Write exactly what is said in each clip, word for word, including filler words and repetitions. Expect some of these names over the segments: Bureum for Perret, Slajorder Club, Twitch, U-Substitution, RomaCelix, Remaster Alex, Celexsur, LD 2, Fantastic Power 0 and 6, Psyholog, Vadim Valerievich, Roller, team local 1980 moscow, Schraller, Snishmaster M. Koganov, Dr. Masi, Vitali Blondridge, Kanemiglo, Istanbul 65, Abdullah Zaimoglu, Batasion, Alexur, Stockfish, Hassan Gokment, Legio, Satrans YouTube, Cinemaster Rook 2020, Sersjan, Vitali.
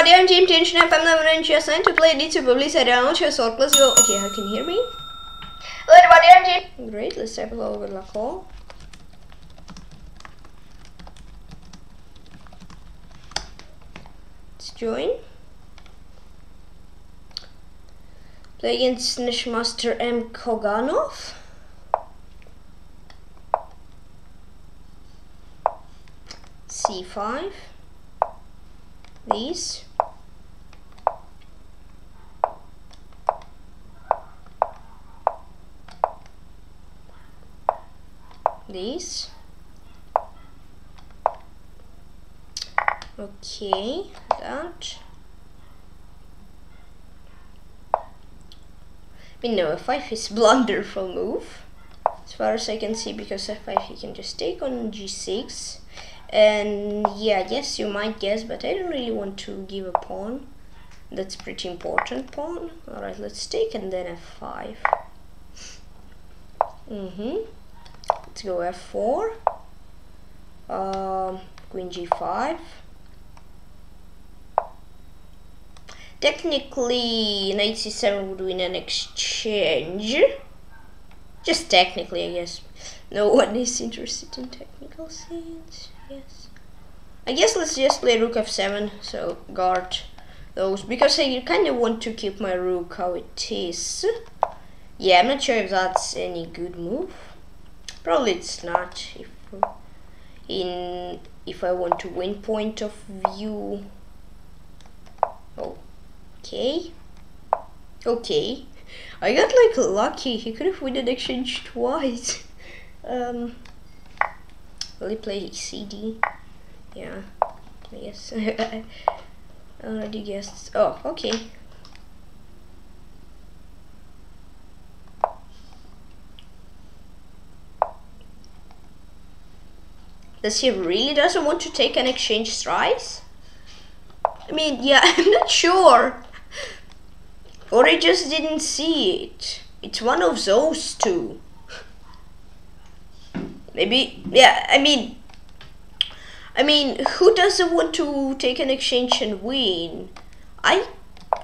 Our dear team tension and family member in chess and to play D to publish a round chess or class go. Okay, how can you hear me? Hello, our dear team. Great, let's type hello over the call. Let's join. Play against Snishmaster M. Koganov. C five. These. These. Okay, that. I mean, no, f five is blunderful move, as far as I can see, because f five he can just take on g six, and yeah, yes, you might guess, but I don't really want to give a pawn. That's pretty important pawn. All right, let's take and then f five. Mm-hmm. Let's go f four. Um, queen g five. Technically, knight c seven would win an exchange. Just technically, I guess. No one is interested in technical things. Yes. I guess let's just play rook f seven. So guard those, because I kind of want to keep my rook how it is. Yeah, I'm not sure if that's any good move. Probably it's not. If in if I want to win point of view. Oh. Okay, okay, I got like lucky, he could have won an exchange twice. Um, will he play C D? Yeah, I guess. I already guessed. Oh, okay. Does he really doesn't want to take an exchange thrice? I mean, yeah, I'm not sure. Or I just didn't see it. It's one of those two. Maybe, yeah, I mean, I mean, who doesn't want to take an exchange and win? I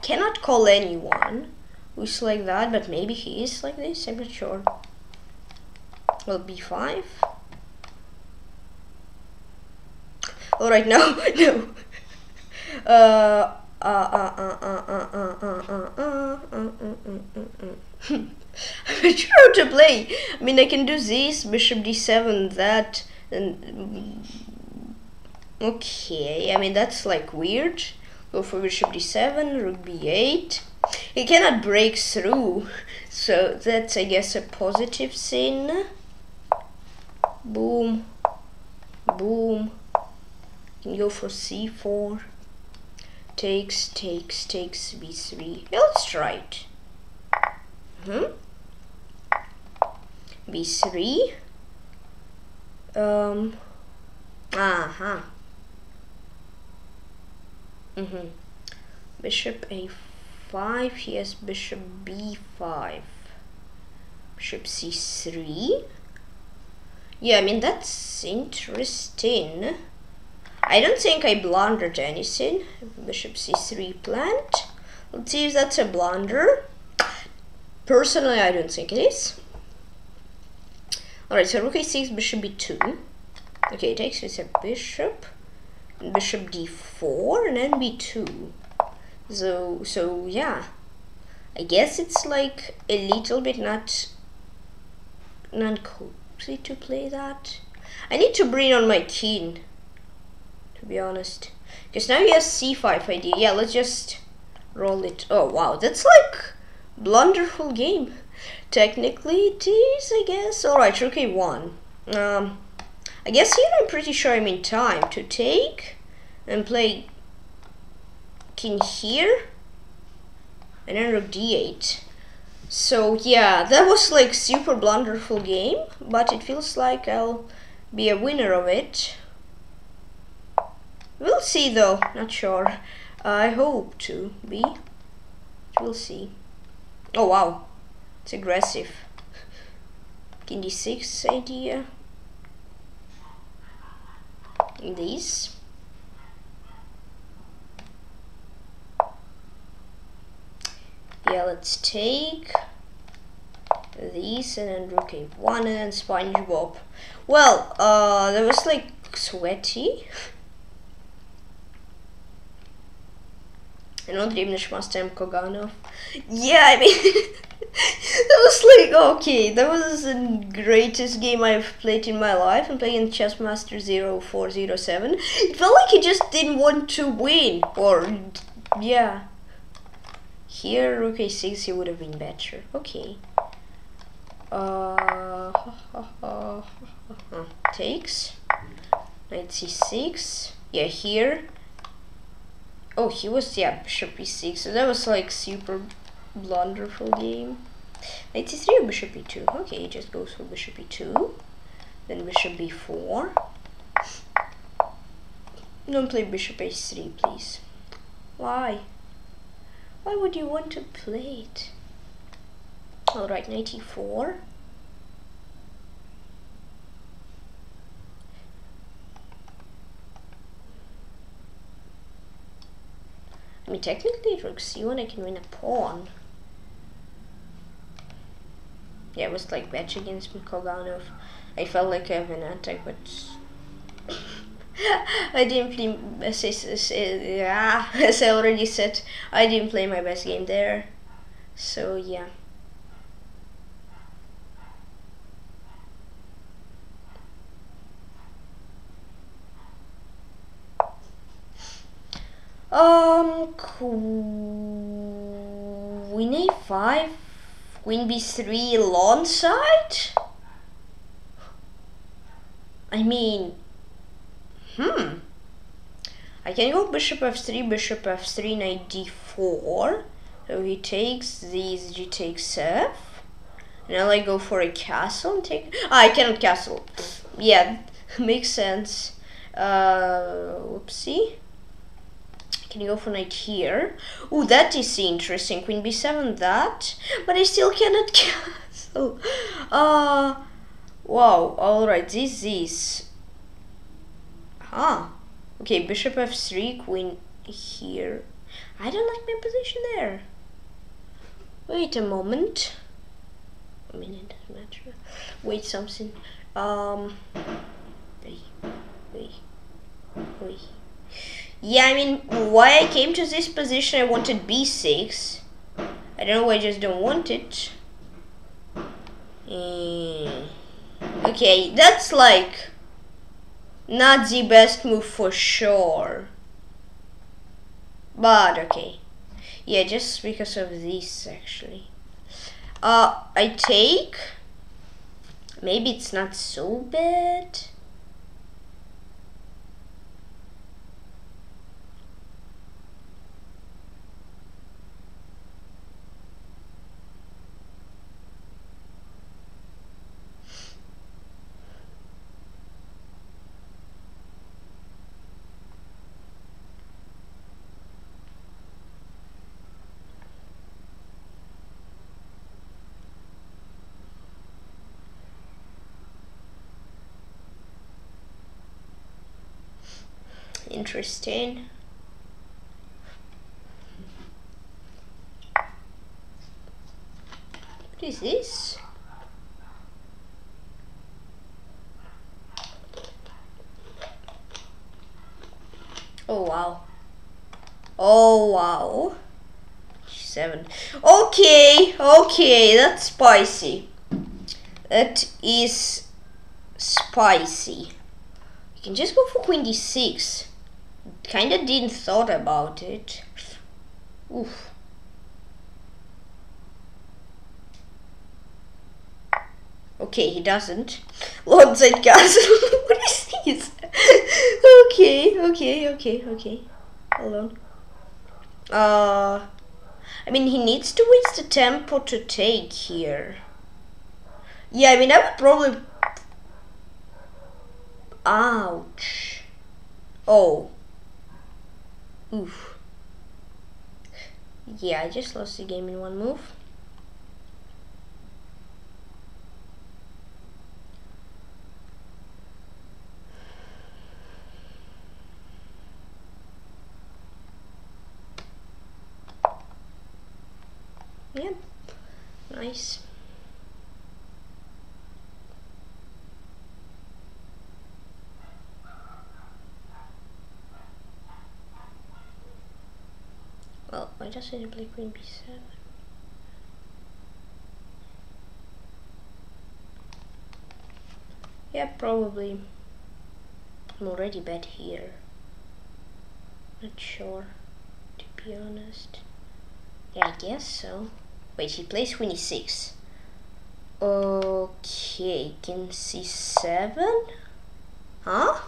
cannot call anyone who's like that, but maybe he is like this, I'm not sure. Well, b five. All right, no, no. Uh, uh, uh, uh, uh, uh, uh, uh, uh, uh, uh, uh, uh. I'm not sure how to play. I mean, I can do this, bishop d seven, that, and okay, I mean, that's like weird. Go for bishop d seven, rook b eight. He cannot break through, so that's, I guess, a positive thing. Boom, boom. Can go for c four. Takes, takes, takes, b three. Yeah, let's try it. Mm hmm. b three. Um. Uh huh. Mm hmm. Bishop a five. He has bishop b five. Bishop c three. Yeah, I mean, that's interesting. I don't think I blundered anything. Bishop c three plant. Let's see if that's a blunder. Personally, I don't think it is. Alright, so rook a six, bishop b two. Okay, it takes with a bishop. Bishop d four and then b two. So, so yeah. I guess it's like a little bit not... not cozy to play that. I need to bring on my king. Be honest, because now he has c five idea. Yeah, let's just roll it. Oh wow, that's like blunderful game. Technically it is, I guess. All right, rook a one. Um, I guess here I'm pretty sure I'm in time to take and play king here, and then rook d eight. So yeah, that was like super blunderful game, but it feels like I'll be a winner of it. We'll see though, not sure. I hope to be. We'll see. Oh wow, it's aggressive. King d six idea. This. Okay, let's take these and rook a one and SpongeBob. Well, uh, that was like sweaty. And not even Snishmaster M. Koganov. Yeah, I mean, that was like, okay, that was the greatest game I've played in my life. I'm playing Chessmaster zero four zero seven. It felt like he just didn't want to win, or, yeah. Here, rook a six, he would have been better. Okay. Uh, ha, ha, ha, ha, ha. Takes. Knight c six. Yeah, here. Oh, he was, yeah, bishop e six, so that was like super blunderful game. Knight c three or bishop e two? Okay, he just goes for bishop e two. Then bishop b four. Don't play bishop h three, please. Why? Why would you want to play it? Alright, knight e four. I mean, technically, rook c one, I can win a pawn. Yeah, it was like match against Koganov. I felt like I have an attack, but I didn't play. As I, as, yeah, as I already said, I didn't play my best game there. So yeah. Um, queen a five, queen b three, long side? I mean, hmm. I can go bishop f three, bishop f three, knight d four. So he takes these, g takes f. Now I go for a castle and take. Ah, I cannot castle. Yeah, makes sense. Uh, whoopsie. Can you go for knight here? Oh, that is interesting. Queen b seven, that. But I still cannot castle. Uh, wow, alright, this is. Huh. Okay, bishop f three, queen here. I don't like my position there. Wait a moment. I mean, it doesn't matter. Wait, something. Um. Wait, wait, wait. Yeah, I mean, why I came to this position, I wanted b six. I don't know why I just don't want it. Mm. Okay, that's like not the best move for sure. But okay. Yeah, just because of this actually. Uh, I take. Maybe it's not so bad. Interesting. What is this? Oh wow. Oh wow. Seven. Okay, okay, that's spicy. That is spicy. You can just go for queen d six. Kinda didn't thought about it. Oof. Okay, he doesn't. Lord Zed Castle. What is this? okay, okay, okay, okay. Hold on. Uh, I mean, he needs to waste the tempo to take here. Yeah, I mean, I would probably. Ouch. Oh. Oof. Yeah, I just lost the game in one move. Yeah, nice. Well, I just need to play queen b seven. Yeah, probably. I'm already bad here. Not sure, to be honest. Yeah, I guess so. Wait, he plays queen e six. Okay, king c seven? Huh?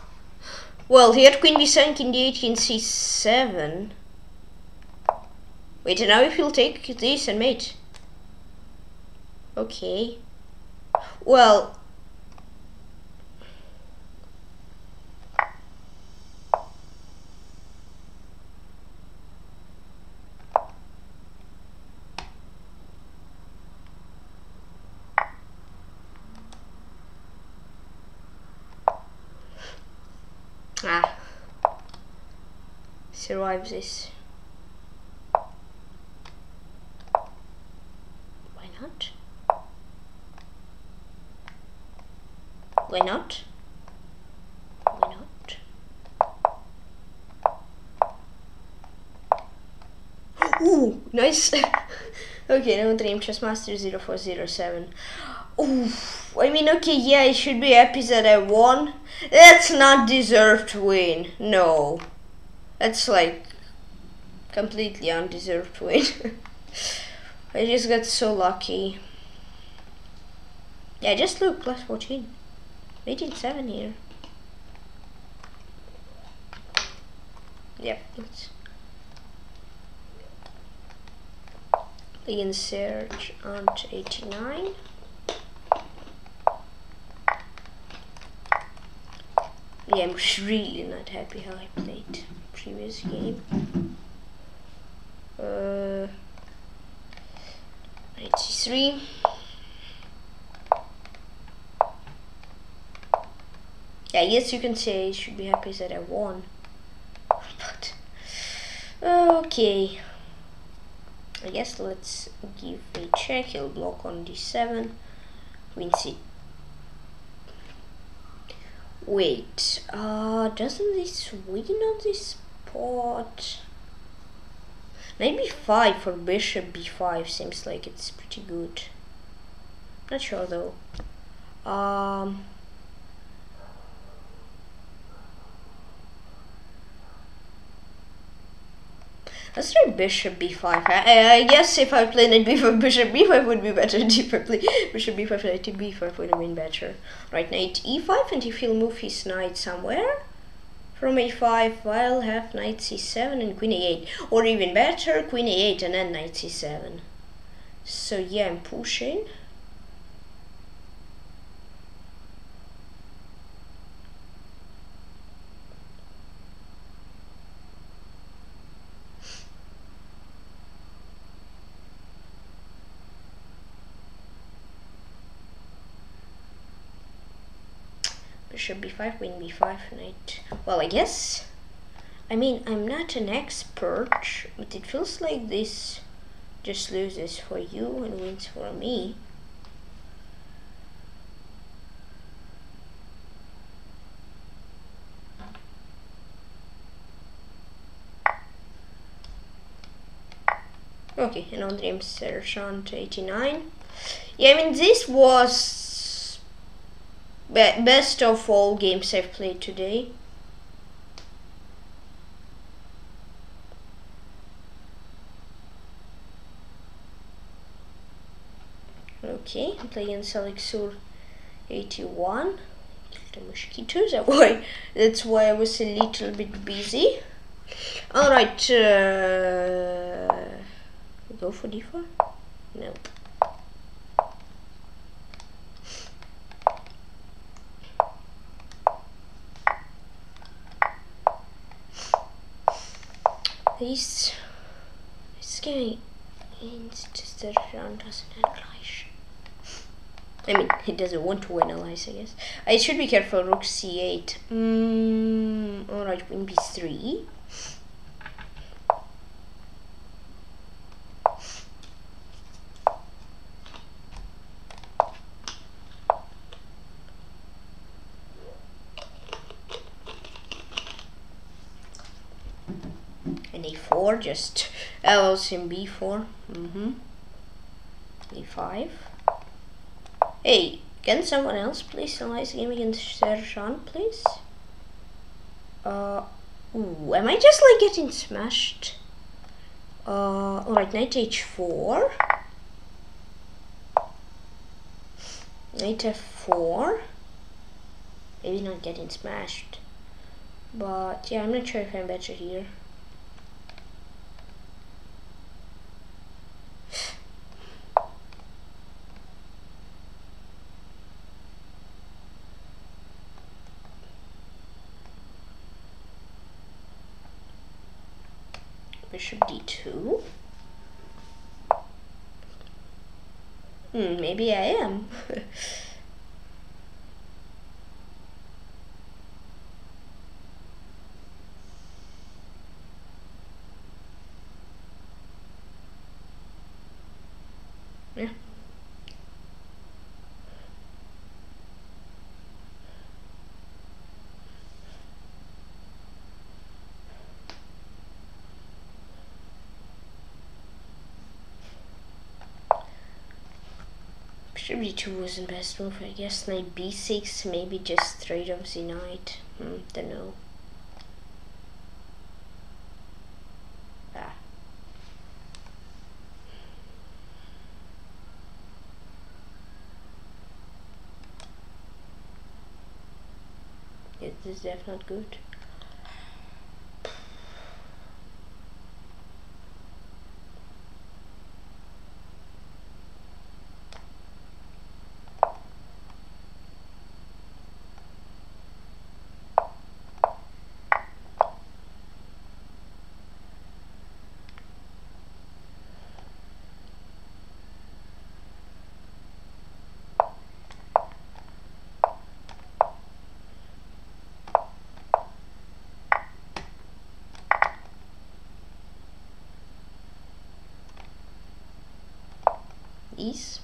Well, he had queen b seven, king d eight, king c seven. Wait, and now if he'll take this and mate. Okay. Well. Survive this. Why not? Why not? Why not? Ooh, nice. Okay, now dream Chessmaster zero four zero seven. Oof, I mean, okay, yeah, I should be happy that I won. That's not deserved win. No. That's like completely undeserved win. I just got so lucky. Yeah, just look, plus fourteen. eighteen seven here. Yep, let's insert on eighty-nine. Yeah, I'm really not happy how I played previous game. Uh, ninety-three. Yeah, yes, you can say I should be happy that I won. But okay, I guess let's give a check. He'll block on d seven. Queen c. Wait, uh, doesn't this win on this spot? Knight b five for bishop b five seems like it's pretty good. Not sure though. Um, let's try bishop b five. I, I guess if I play knight b five, bishop b five would be better. If I play bishop b five, knight b five would have been better. Right, knight e five, and if he'll move his knight somewhere from a five, I'll have knight c seven and queen a eight. Or even better, queen a eight and then knight c seven. So yeah, I'm pushing. Bishop b five, queen b five, knight. Well, I guess. I mean, I'm not an expert, but it feels like this just loses for you and wins for me. Okay, and on dream Sersjan to eighty-nine. Yeah, I mean, this was best of all games I've played today. Okay, I'm playing Celexsur eighty-one. Killed the mosquitoes, that why, that's why I was a little bit busy. Alright, uh, go for d four? No. This this guy means just that Sersjan doesn't analyze. I mean, he doesn't want to analyze, I guess. I should be careful. Rook c eight. Mm, all right, queen b three. and a four, just else in b four. Mm-hmm. a five. Hey, can someone else please analyze the game against Sersjan, please? Uh, ooh, am I just like getting smashed? Uh, alright, knight h four. Knight f four. Maybe not getting smashed. But yeah, I'm not sure if I'm better here. Bishop d two. Hmm, maybe I am. Yeah. Bishop d two was the best move, I guess. Knight b six, maybe just straight up the knight. Hmm, don't know. Ah. Yeah, this is definitely not good. East.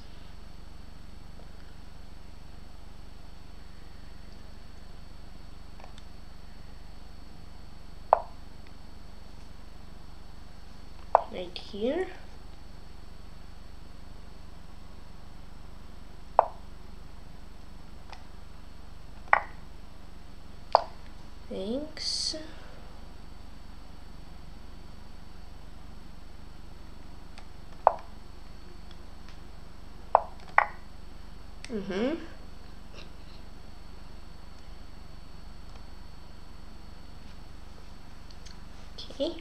Right here. Thanks. Mm-hmm. Okay.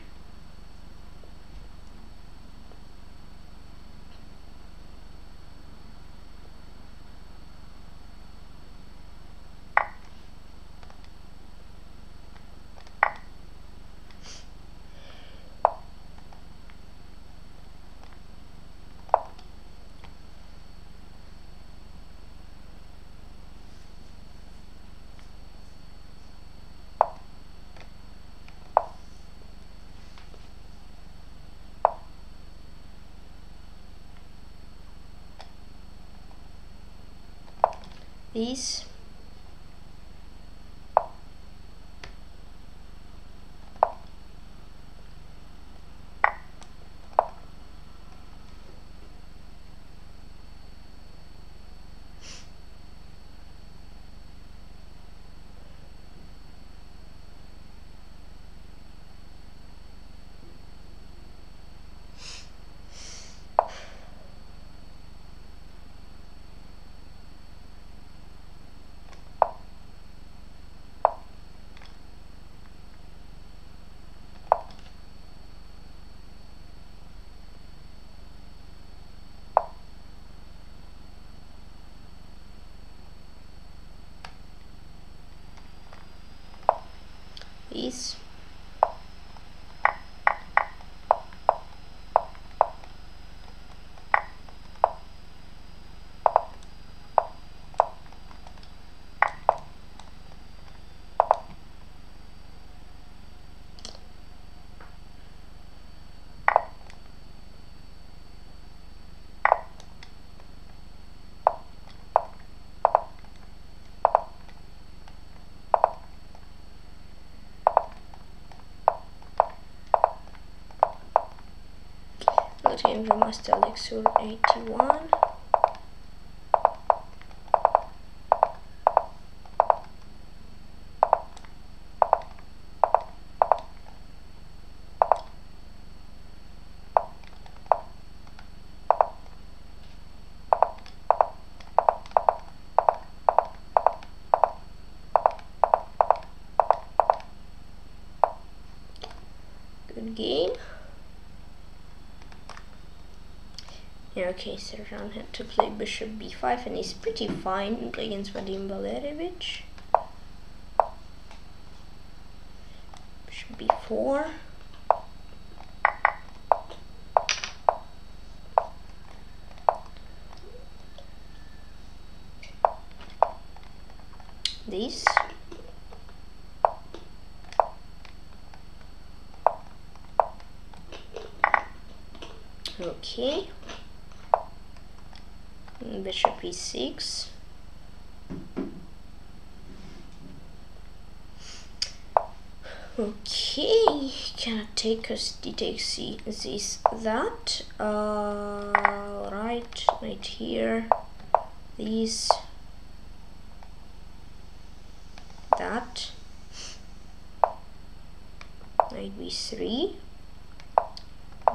These. Is Let's game Remaster Alexur eighty-one. Okay, Sersjan had to play bishop b five and he's pretty fine against Vadim Valerievich. Bishop b four. This. Okay. Bishop e six. Okay, cannot take us. D takes c. This that. Uh, right, right here. These. That. Knight b three.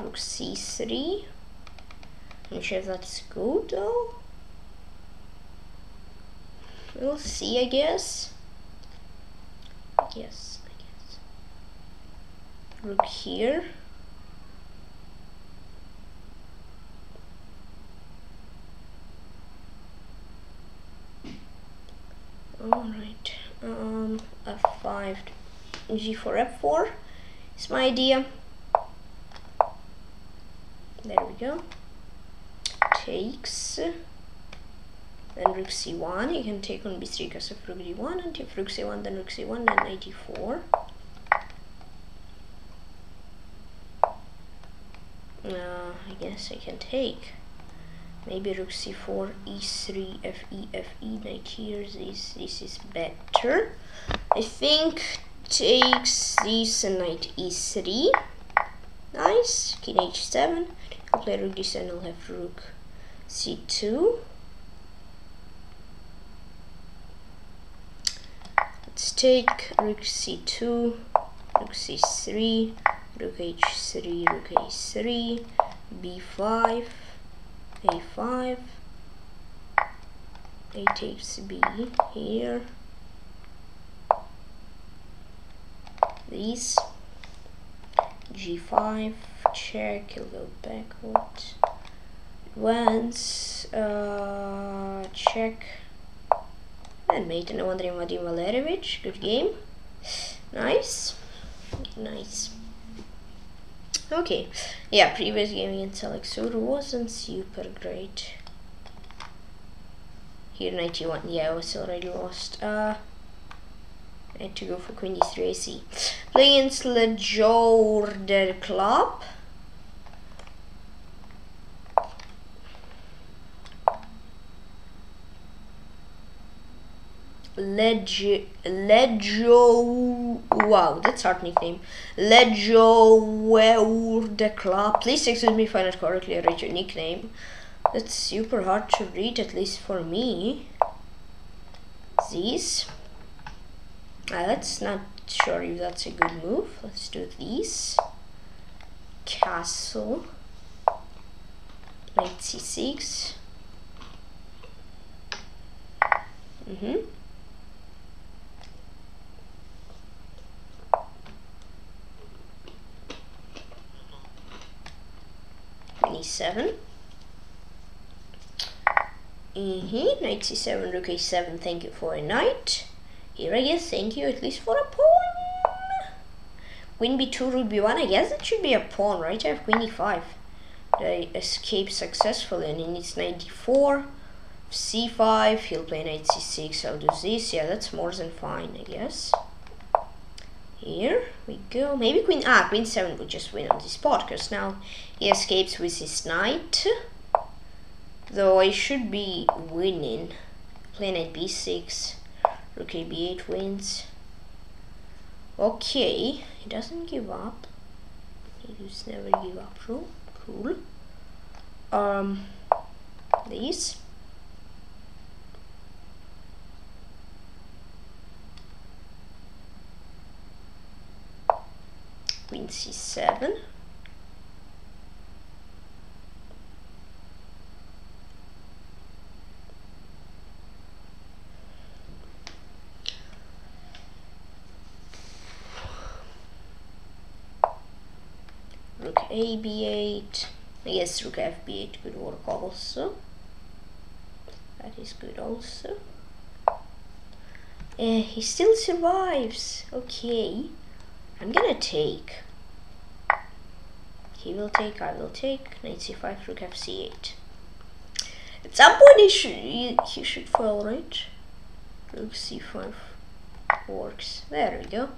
Rook c three. Not sure if that's good though. We'll see, I guess. Yes, I guess. Rook here. Alright. Um f five to g four f four is my idea. There we go. Takes. Then rook c one, you can take on b three because of rook d one, and if rook c one, then rook c one, then knight e four. Uh, I guess I can take. Maybe rook c four, e three, fe, fe, knight here, this, this is better. I think takes this and knight e three. Nice, king h seven, I'll play rook d seven, I'll have rook c two. Let's take rook c two, rook c three, rook h three, rook a three, b five, a five, a takes b here, this, g five, check, he'll go backwards, once, uh, check, and mate, and I'm wondering Vadim Valerievich, good game. Nice. Nice. Okay. Yeah, previous game against Alexur wasn't super great. Here knight e one. Yeah, I was already lost. Uh I had to go for queen d three, I see. Playing against Slajorder Club. Legio, Legio, wow, that's hard nickname. Legio, the club. Please excuse me if I not correctly read your nickname. That's super hard to read, at least for me. These. Uh, that's not sure if that's a good move. Let's do these. Castle. Knight c six. Mm-hmm. e seven. Mm-hmm. Knight c seven, rook a seven, thank you for a knight. Here I guess thank you at least for a pawn. Queen b two, rook b one, I guess it should be a pawn, right? I have queen e five. I escape successfully and he needs knight d four, c five, he'll play knight c six, I'll do this. Yeah, that's more than fine, I guess. Here we go. Maybe queen, ah, queen seven would just win on this spot because now he escapes with his knight. Though I should be winning. Play knight b six. Rook b eight wins. Okay, he doesn't give up. He just never give up rule. Cool. um, these. Queen c seven. Rook a b eight. I guess rook f b eight could work also. That is good also. Uh, he still survives. Okay, I'm gonna take. He will take. I will take. Knight c five. Rook f c eight. At some point he should he, he should fall, right? Rook c five works. There we go.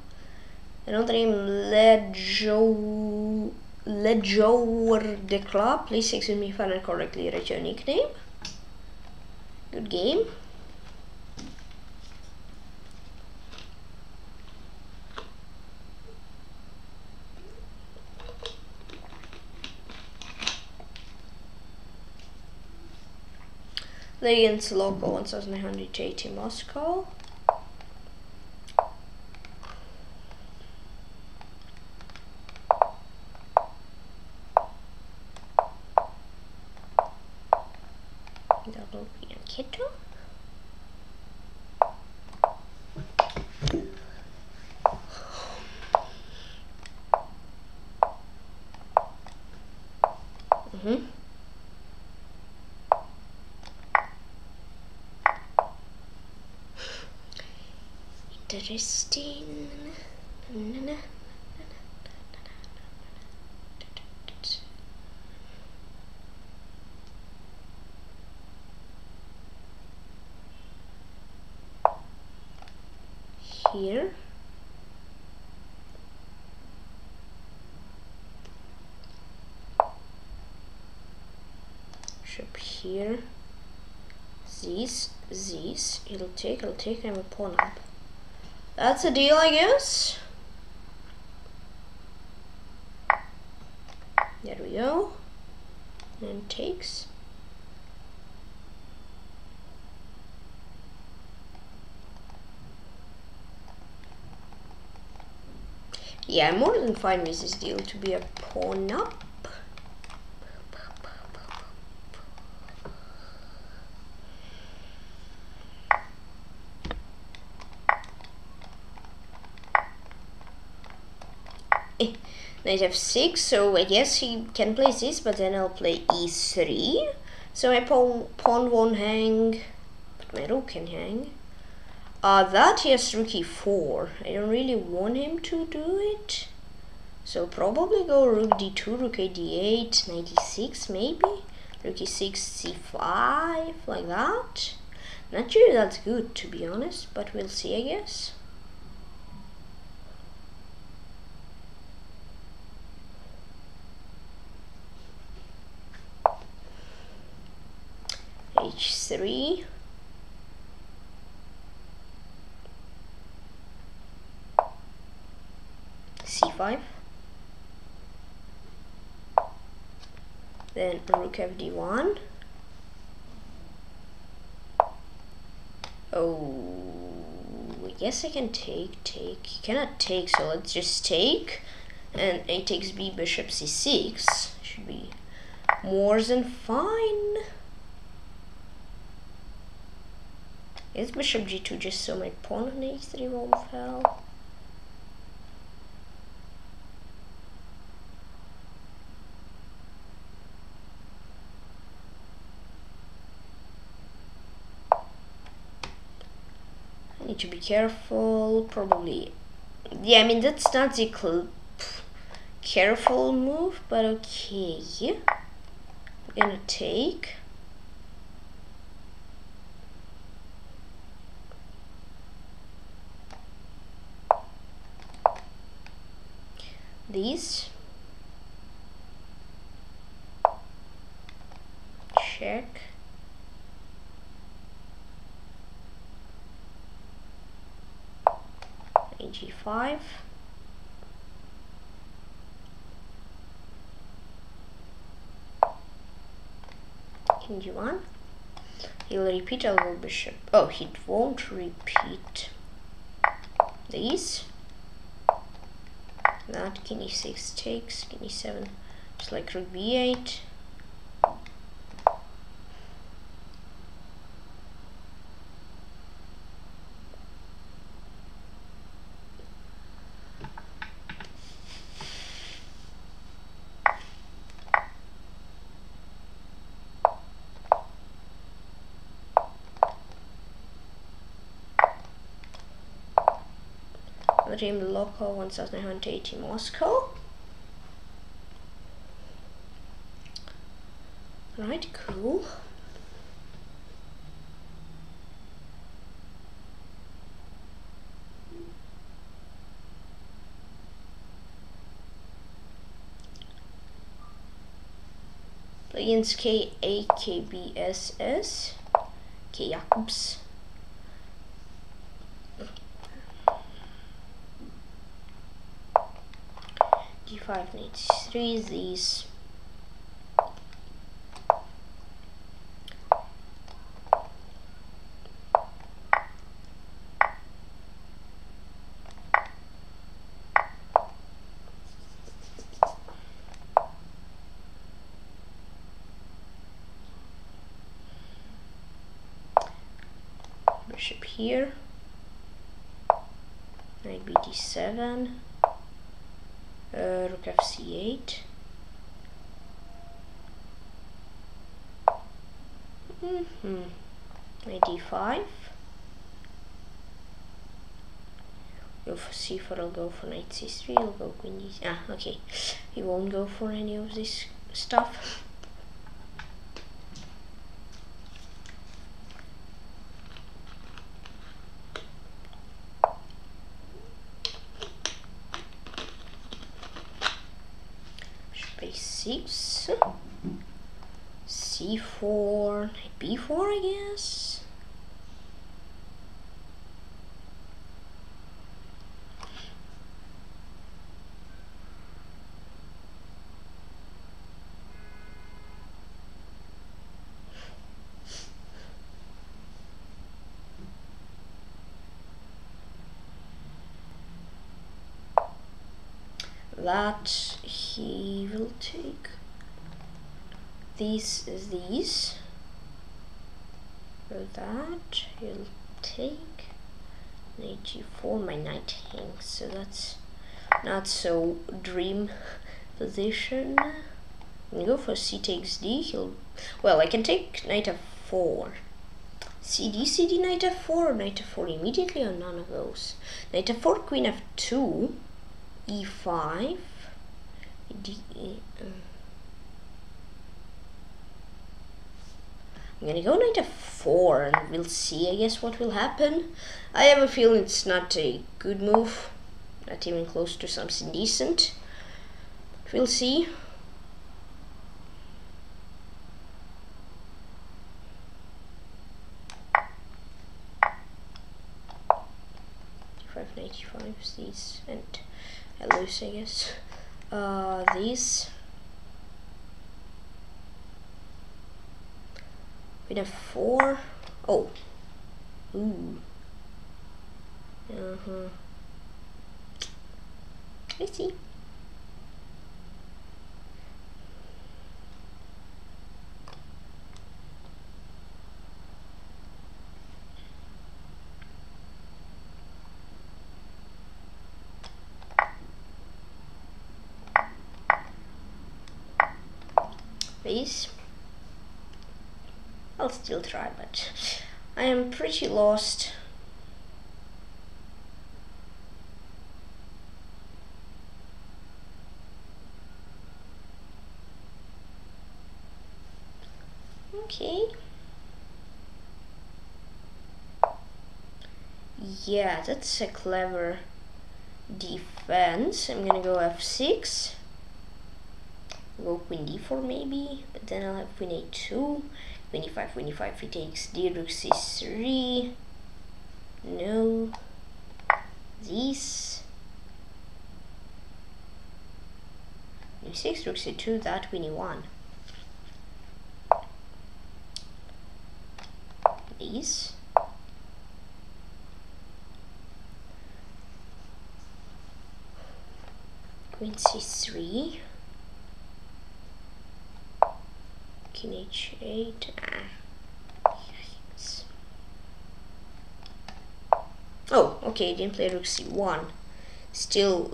Another name Legio. Slajorder Club, please excuse me if I don't correctly read your nickname. Good game. Legends local nineteen eighty Moscow. Interesting. Here. Ship here. These, these. It'll take, it'll take. I'm a pawn up. That's a deal, I guess. There we go. And takes. Yeah, I'm more than fine with this deal to be a pawn up. Knight f six, so I guess he can play this, but then I'll play e three. So my pawn, pawn won't hang, but my rook can hang. Uh, that he has rook e four. I don't really want him to do it. So probably go rook d two, rook a d eight, knight e six maybe. Rook e six, c five, like that. Not sure that's good to be honest, but we'll see I guess. H three. c five. Then rook f d one. Oh, I guess I can take, take. He cannot take, so let's just take. And a takes b, bishop c six. Should be more than fine. It's bishop g two just so my pawn on h three won't fail. I need to be careful, probably. Yeah, I mean, that's not the cl careful move, but okay. I'm gonna take. These check a g five king e one. He'll repeat a little bishop. Oh, he won't repeat these. That king e six takes, king e seven. It's like rook b eight. Team local nineteen eighty Moscow. Right, cool. Play against K A K B S S K Jakobs. Five needs three of these. Bishop here. Knight b d seven. Uh, rook f c eight. Mm-hmm. Knight d five. Go for c four. I'll go for knight c three. I'll go queen d. Ah, okay. He won't go for any of this stuff. c four, b four, I guess. That he will take. These is these. So that he'll take knight g four. My knight hangs, so that's not so dream position. I'll go for c takes d. He'll well. I can take knight f four. Cd cd knight f four. Knight f four immediately or none of those. Knight f four. Queen f two. e five. D. Uh, I'm gonna go knight f four and we'll see, I guess, what will happen. I have a feeling it's not a good move, not even close to something decent. We'll see. five ninety-five is these, and I lose, I guess. Uh, these. We have four. Oh. Ooh. Uh-huh. I see. Please. I'll still try, but I am pretty lost. Okay. Yeah, that's a clever defense. I'm gonna go f six. Go queen d four maybe, but then I'll have queen a two. twenty-five, twenty-five, he takes d, rook c three, no, these, e six, rook c two, that, queen e one. ace. Queen c three. King h eight. Ah. Yikes. Oh, okay, I didn't play rook c one. Still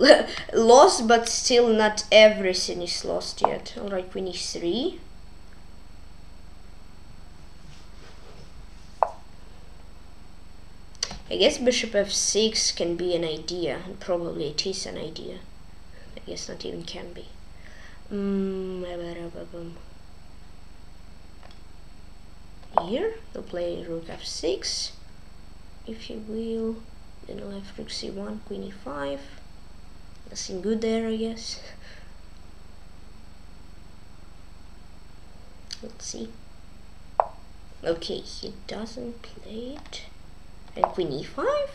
lost, but still not everything is lost yet. Alright, queen e three. I guess bishop f six can be an idea, and probably it is an idea. I guess not even can be. Mm, here, they'll play rook f six, if you will. Then I'll have rook c one, queen e five. Nothing good there, I guess. Let's see. Okay, he doesn't play it. And queen e five?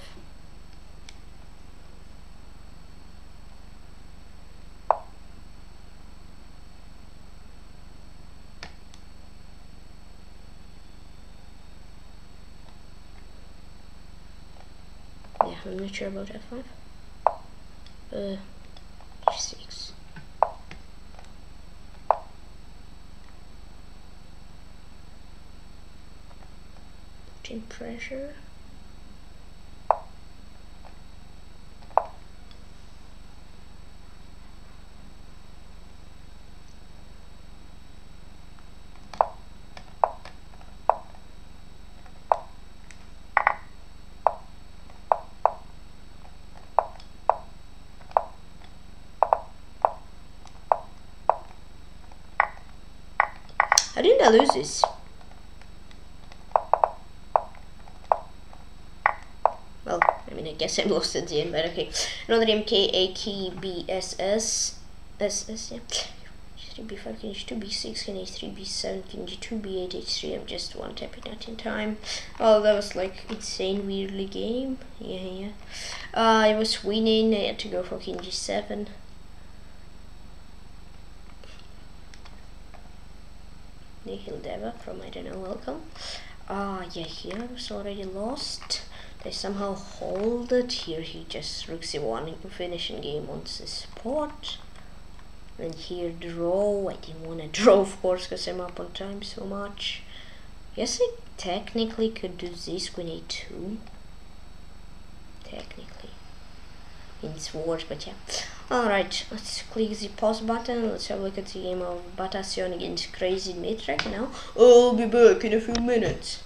Yeah, I'm not sure about f five. Uh, f six. Put in pressure. I didn't I lose this? Well, I mean, I guess I lost at the end, but okay. Another M K A K B S S S S, yeah. H three B five, King H two B six, King H three B seven, King G two B eight, H three. I'm just one tapping out in time. Oh, that was like insane, weirdly game. Yeah, yeah. Uh, I was winning. I had to go for King G seven. Nihil Deva from I don't know, welcome. Ah, uh, yeah, here I was already lost. They somehow hold it. Here he just rook c one, finishing game on the spot. And here draw. I didn't want to draw, of course, because I'm up on time so much. Yes, I technically could do this, queen a two. Technically. It's worse, but yeah. Alright, let's click the pause button. Let's have a look at the game of Batasion against Crazy Dmitrek now. I'll be back in a few minutes.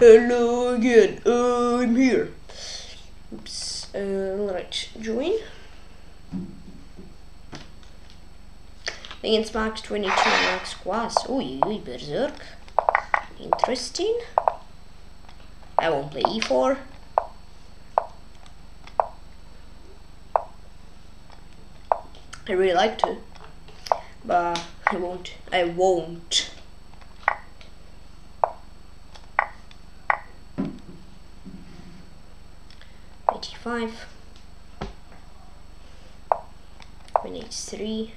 Hello again, uh, I'm here. Oops, uh, alright, join. Against Max twenty-two, Max Quas. Ooh, ooh, berserk. Interesting. I won't play e four. I really like to, but I won't. I won't. Five, queen h three,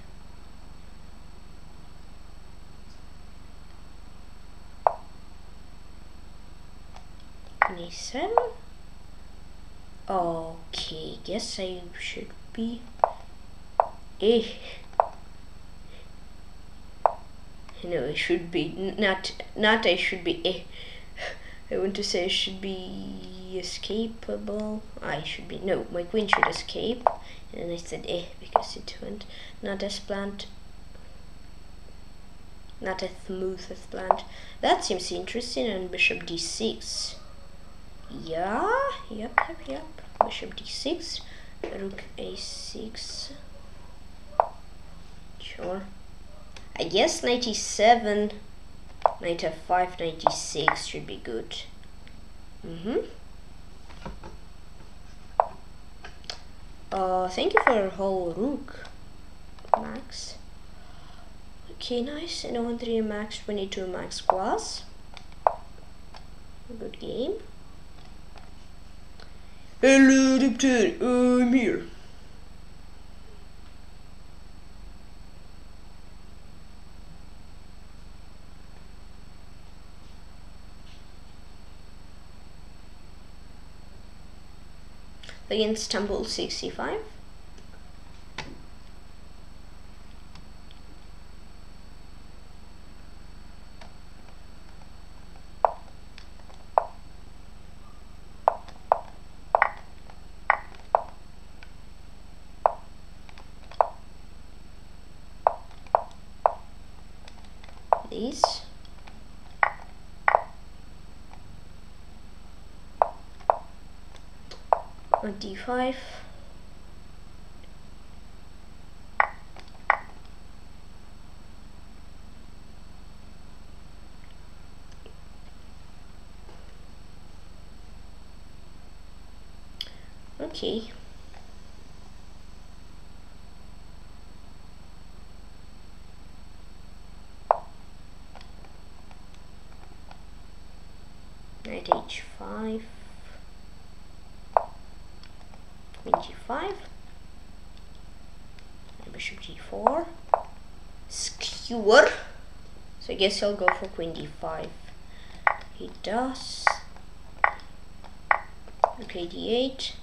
queen h seven. Okay, guess I should be Ich no, it should be not not I should be eh. I want to say it should be escapable. I should be no, my queen should escape, and I said eh because it went not as planned, not as smooth as planned. That seems interesting. And bishop d six. Yeah, yep, yep, yep. Bishop d six, rook a six. Sure. I guess ninety-seven, knight f five, ninety-six should be good. Mhm. Uh, thank you for your whole rook, Max. Okay, nice. And one three max, twenty-two max plus. Good game. Hello, Doctor. I'm here. Against Istanbul sixty-five. These. d five, okay. Knight h five. G five, bishop g four, skewer. So I guess he'll go for queen d five. He does. Okay, d eight.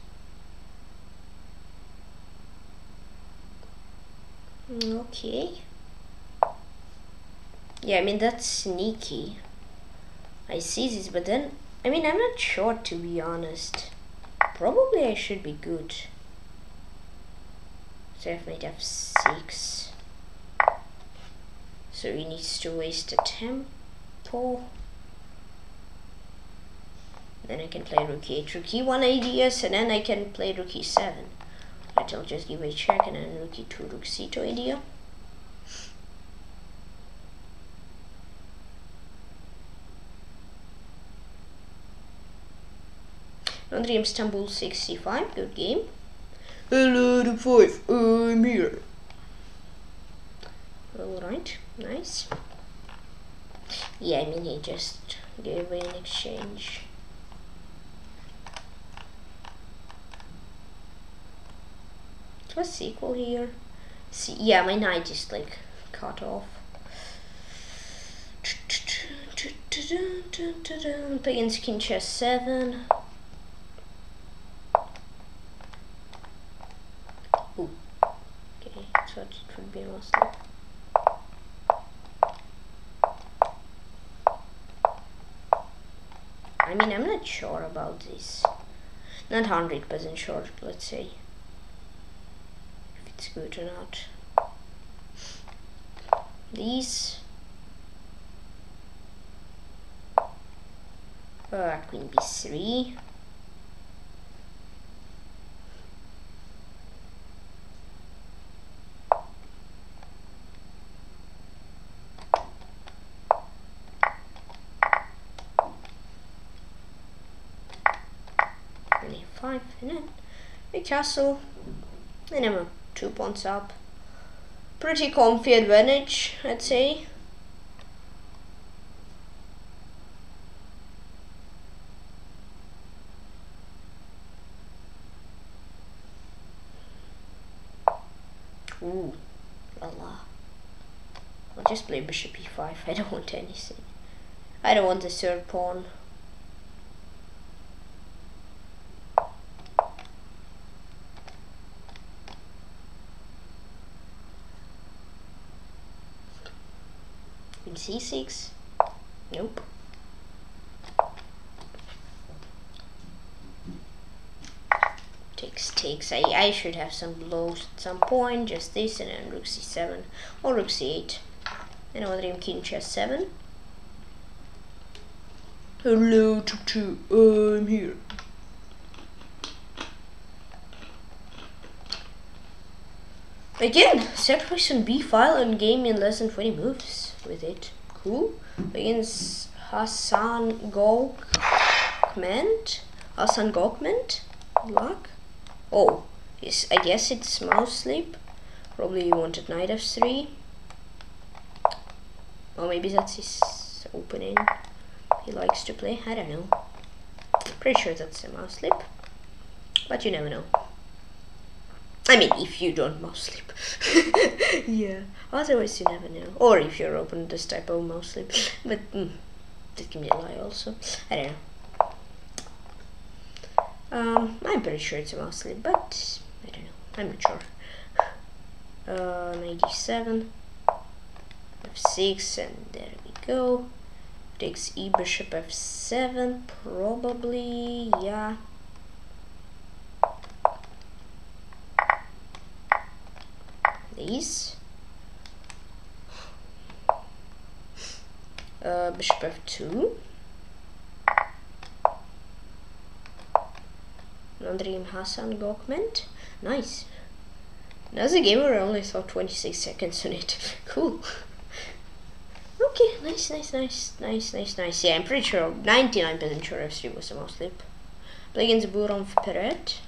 Okay. Yeah, I mean that's sneaky. I see this, but then I mean I'm not sure to be honest. Probably I should be good. So I have made f six. So he needs to waste a tempo. Then I can play rook e eight, rook e one A D S, and then I can play rook e seven. Right, I'll just give a check and then rook e two, rook c two idea. Andrei Istanbul sixty-five, good game. Hello, the five, I'm here. Alright, nice. Yeah, I mean, he just gave away an exchange. It was equal here. See, yeah, my knight is like cut off. Playing skin chess seven. It would be mostly. I mean, I'm not sure about this. Not one hundred percent sure, let's say. If it's good or not. These. Uh, queen b three. Five and then a castle, and I'm two pawns up. Pretty comfy advantage, I'd say. Ooh, la la. I'll just play bishop e five. I don't want anything. I don't want the third pawn. c six? Nope. Takes, takes. I, I should have some blows at some point, just this, and then rook c seven or rook c eight. And another game king chess seven. Hello, Choo-Choo, I'm here. Again, separates on B file and game in less than twenty moves with it. Cool. Against Hassan Gokment. Hassan Gokment. Luck. Oh, yes, I guess it's mouse sleep. Probably you wanted knight f three. Or maybe that's his opening he likes to play. I don't know. Pretty sure that's a mouse sleep. But you never know. I mean, if you don't mouse sleep. Yeah, otherwise you never know. Or if you're open to this type of mouse sleep. But mm, that can be a lie also. I don't know. Um, I'm pretty sure it's a mouse sleep, but I don't know. I'm not sure. Uh, ninety-seven. f six, and there we go. Takes e bishop f seven, probably, yeah. These. Uh, bishop f two. Another game, Hassan Gokment. Nice. Another game where I only saw twenty-six seconds on it. Cool. Okay, nice, nice, nice, nice, nice, nice. Yeah, I'm pretty sure, ninety-nine percent sure f three was a mouse slip. Play against Bureum for Perret.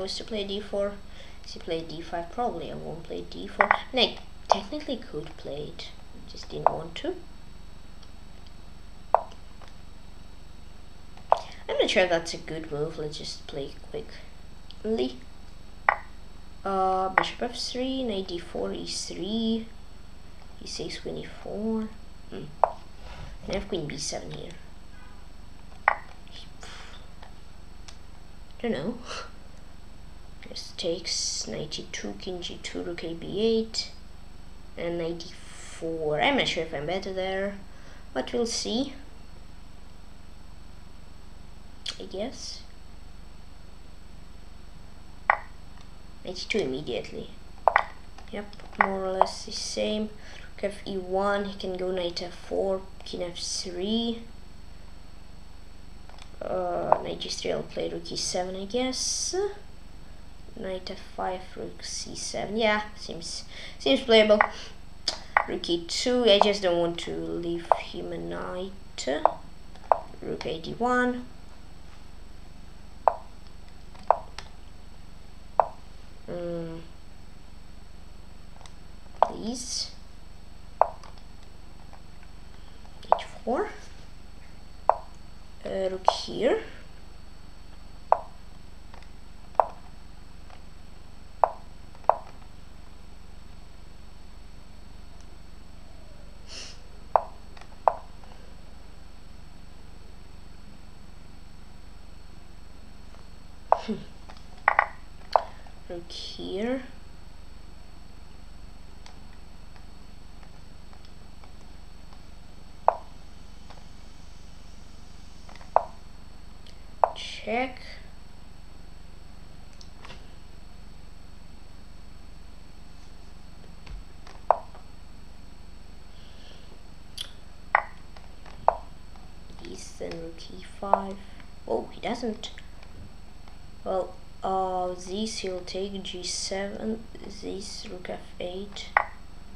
Was to play d four. If you play d five, probably I won't play d four. And I technically could play it, just didn't want to. I'm not sure that's a good move. Let's just play quickly. Uh, bishop f three, knight d four, e three, e six, queen e four. Hmm. I have queen b seven here. I don't know. This takes ninety-two, king g two, rook a b eight, and ninety-four. I'm not sure if I'm better there, but we'll see. I guess. ninety-two immediately. Yep, more or less the same. Rook f e one, he can go knight f four, king f three. Uh, knight g three, I'll play rook e seven, I guess. Knight f five, rook c seven. Yeah, seems seems playable. Rook e two. I just don't want to leave him a knight. Rook a d one. Mm. Please. h four. Uh, rook here. Rook here. Check. He's then rook e five. Oh, he doesn't. Well, uh, this he'll take g seven, this rook f eight,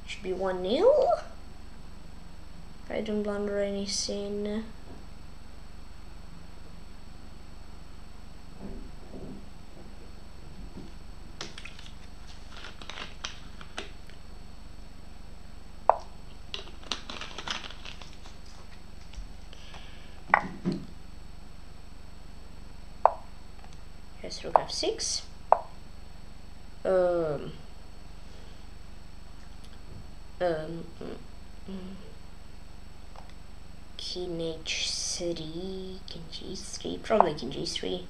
should be one nil. I don't blunder anything. Let's rook f six. Um, um, king h three, king g three, probably king g three.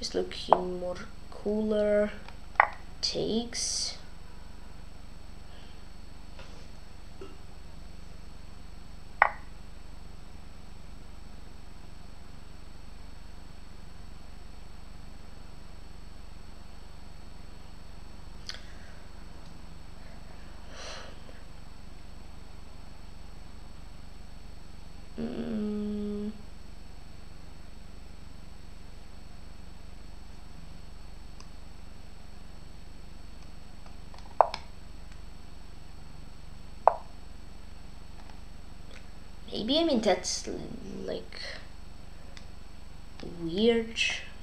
Just looking more cooler. Takes. Maybe, I mean, that's like weird.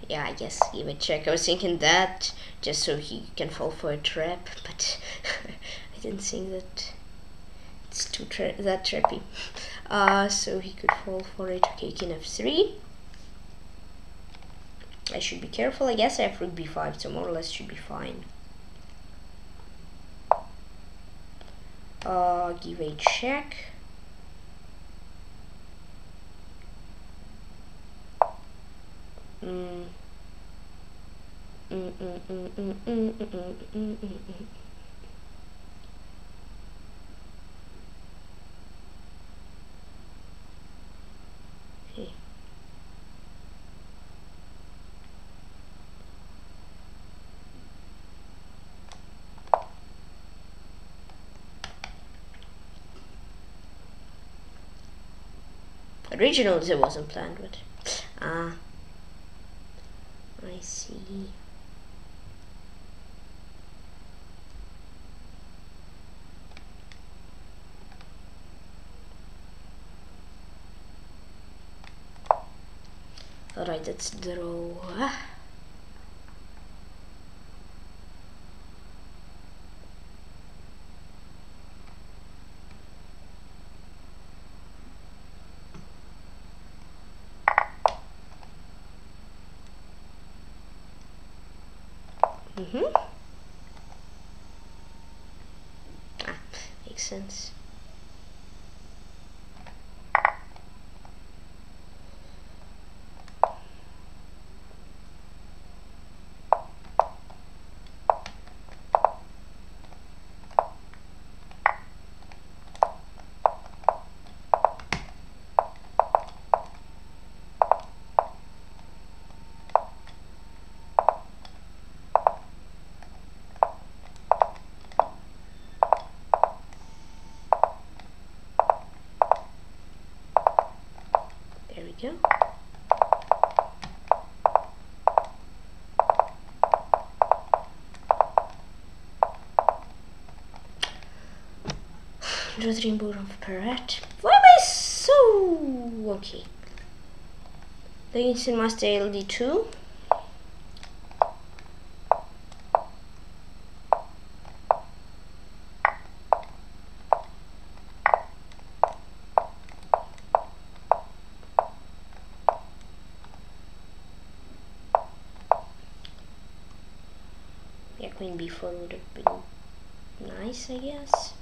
Yeah, I guess give a check. I was thinking that just so he can fall for a trap, but I didn't think that it's too tra that trappy. Uh, so he could fall for it. Okay, king f three. I should be careful. I guess I have rook b five, so more or less should be fine. Uh, give a check. Mm. Mm, mm, mm, mm, mm, mm, mm, mm, mm. Okay. Originally it wasn't planned, but ah. Uh, I see. All right, let's draw. Mm-hmm. Ah, makes sense. Draw Bureum for Perret. Why am I so okay? The Cinemaster L D two. Yeah, queen b four would have been nice, I guess.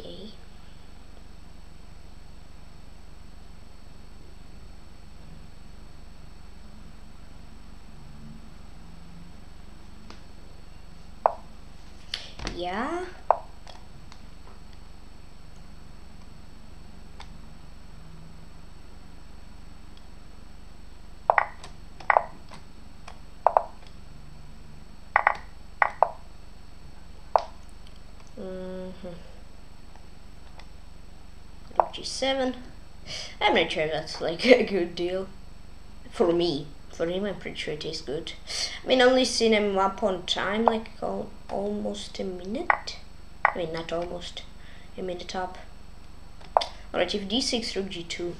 Okay. Yeah. Mm-hmm. G seven. I'm not sure that's like a good deal. For me. For him, I'm pretty sure it is good. I mean, only seen him up on time, like al almost a minute. I mean, not almost. A minute up. Alright, if d six, rook g two.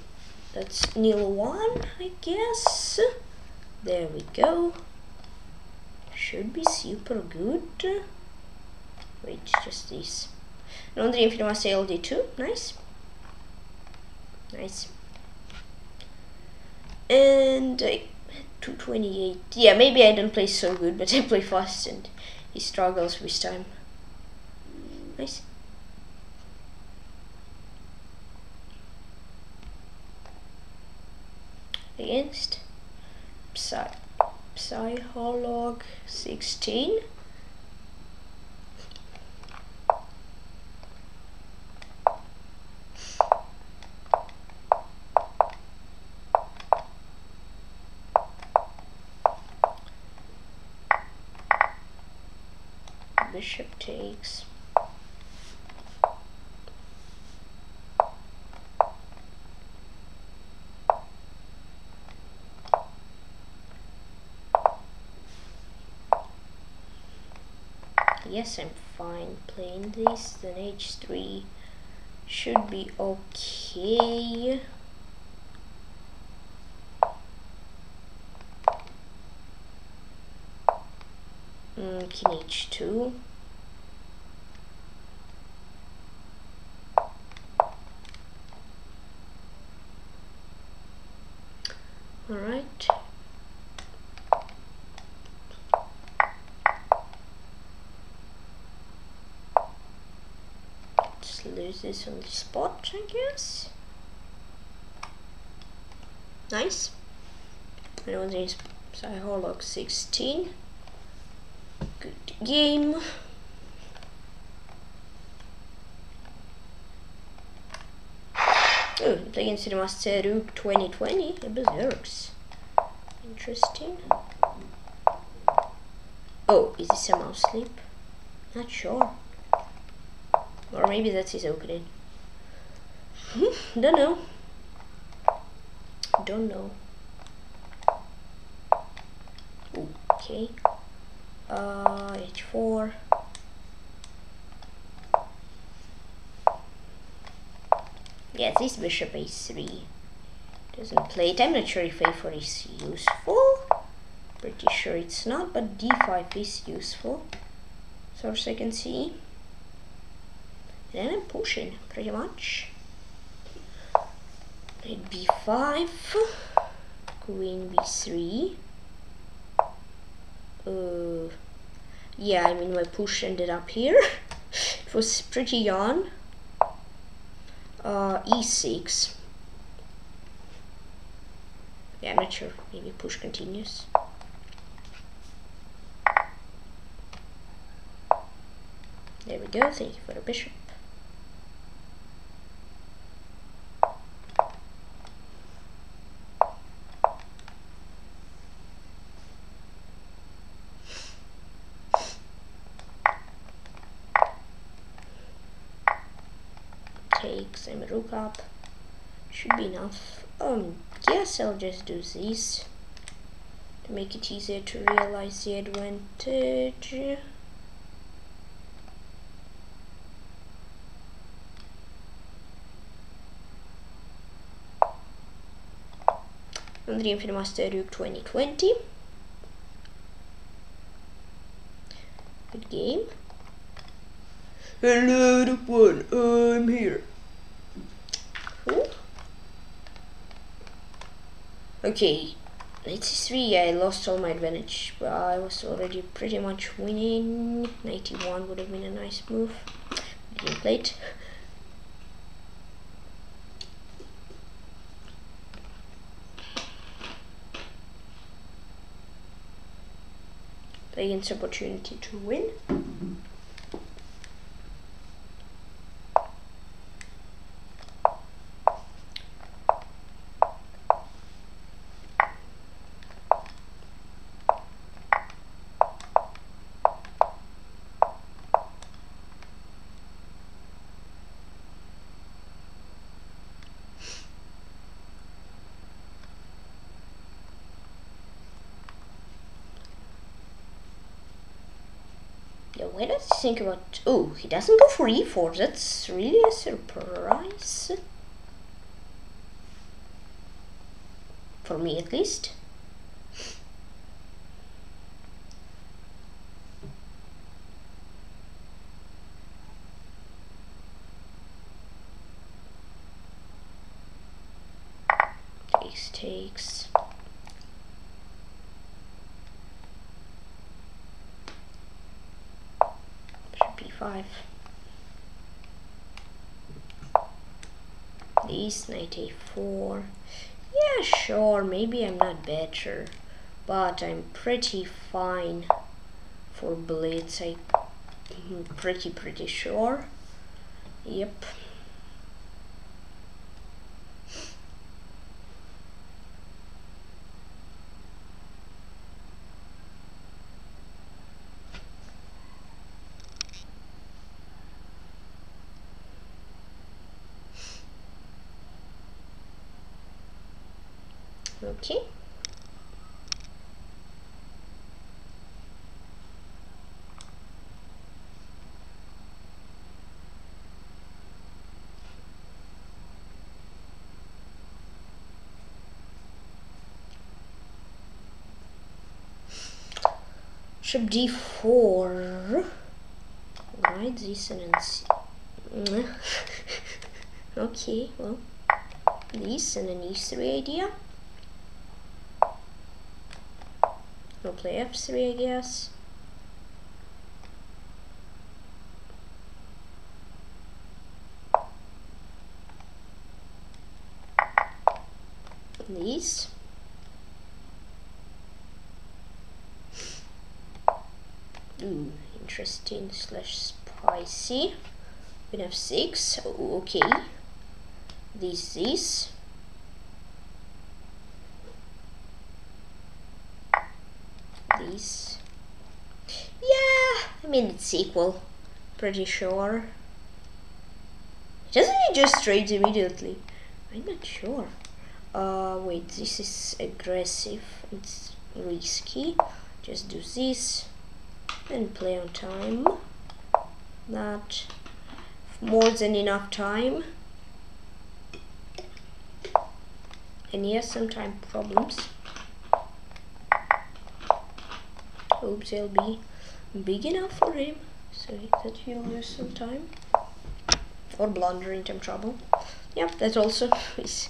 That's nil one, I guess. There we go. Should be super good. Wait, just this. Another infinite master L D two. Nice. Nice. And uh, two twenty-eight. Yeah, maybe I don't play so good, but I play fast and he struggles with time. Nice. Against Psy Psyholog sixteen. Bishop takes. Yes, I'm fine playing this. Then h three should be okay. Mm, king h two. All right. Let's lose this on the spot, I guess. Nice. I know this Psyholog sixteen. Good game. Oh, playing Cinemaster Rook twenty twenty. It berserks. Interesting. Oh, is this a mouse sleep? Not sure. Or maybe that's his opening. Hmm, don't know. Don't know. Ooh, okay. Uh, h four. Yeah, this bishop a three doesn't play it. I'm not sure if a four is useful. Pretty sure it's not, but d five is useful. So as I can see. And then I'm pushing pretty much. Knight b five, queen b three. Uh, yeah, I mean my push ended up here. It was pretty on. Uh, e six. Yeah, I'm not sure. Maybe push continues. There we go. Thank you for the bishop. Same rook up should be enough. Um, guess I'll just do this to make it easier to realize the advantage. On the Cinemaster Rook twenty twenty. Good game. Hello, everyone. I'm here. Ooh. Okay, knight c three, I lost all my advantage, but I was already pretty much winning. Knight e one would have been a nice move. Didn't play it. Play against opportunity to win. The way I think about... Oh, he doesn't go for e four. That's really a surprise. For me, at least. Takes, takes. b five. These knight a four. Yeah, sure, maybe I'm not better, but I'm pretty fine for blitz, I'm pretty pretty sure. Yep. Okay. Ship d four. Right, this and then okay, well, this and an e three idea. We'll play f three, I guess. These. Ooh, interesting slash spicy. We have six. Oh, okay. These, these. Yeah, I mean it's equal, pretty sure. Doesn't he just trade immediately? I'm not sure. Uh, wait, this is aggressive, it's risky. Just do this and play on time. Not more than enough time. And yes, sometimes problems. Oops, they'll be big enough for him, so that he'll lose some time or blunder into trouble. Yep, that also is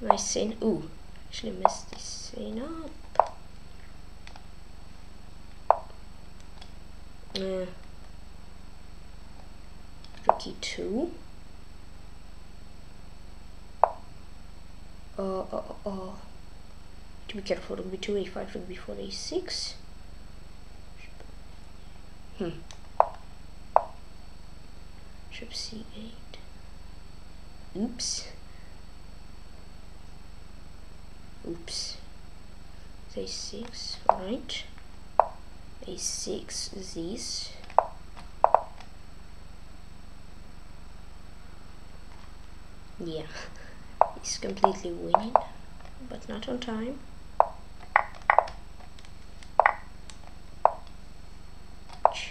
nice scene. Ooh, actually messed this scene up. Uh, rook e two. Uh, uh, uh, uh. To be careful, rook b two, a five, rook b four, a six. Hmm. Ship c eight. Oops. Oops. a six, right? a six, this. Yeah, he's completely winning, but not on time.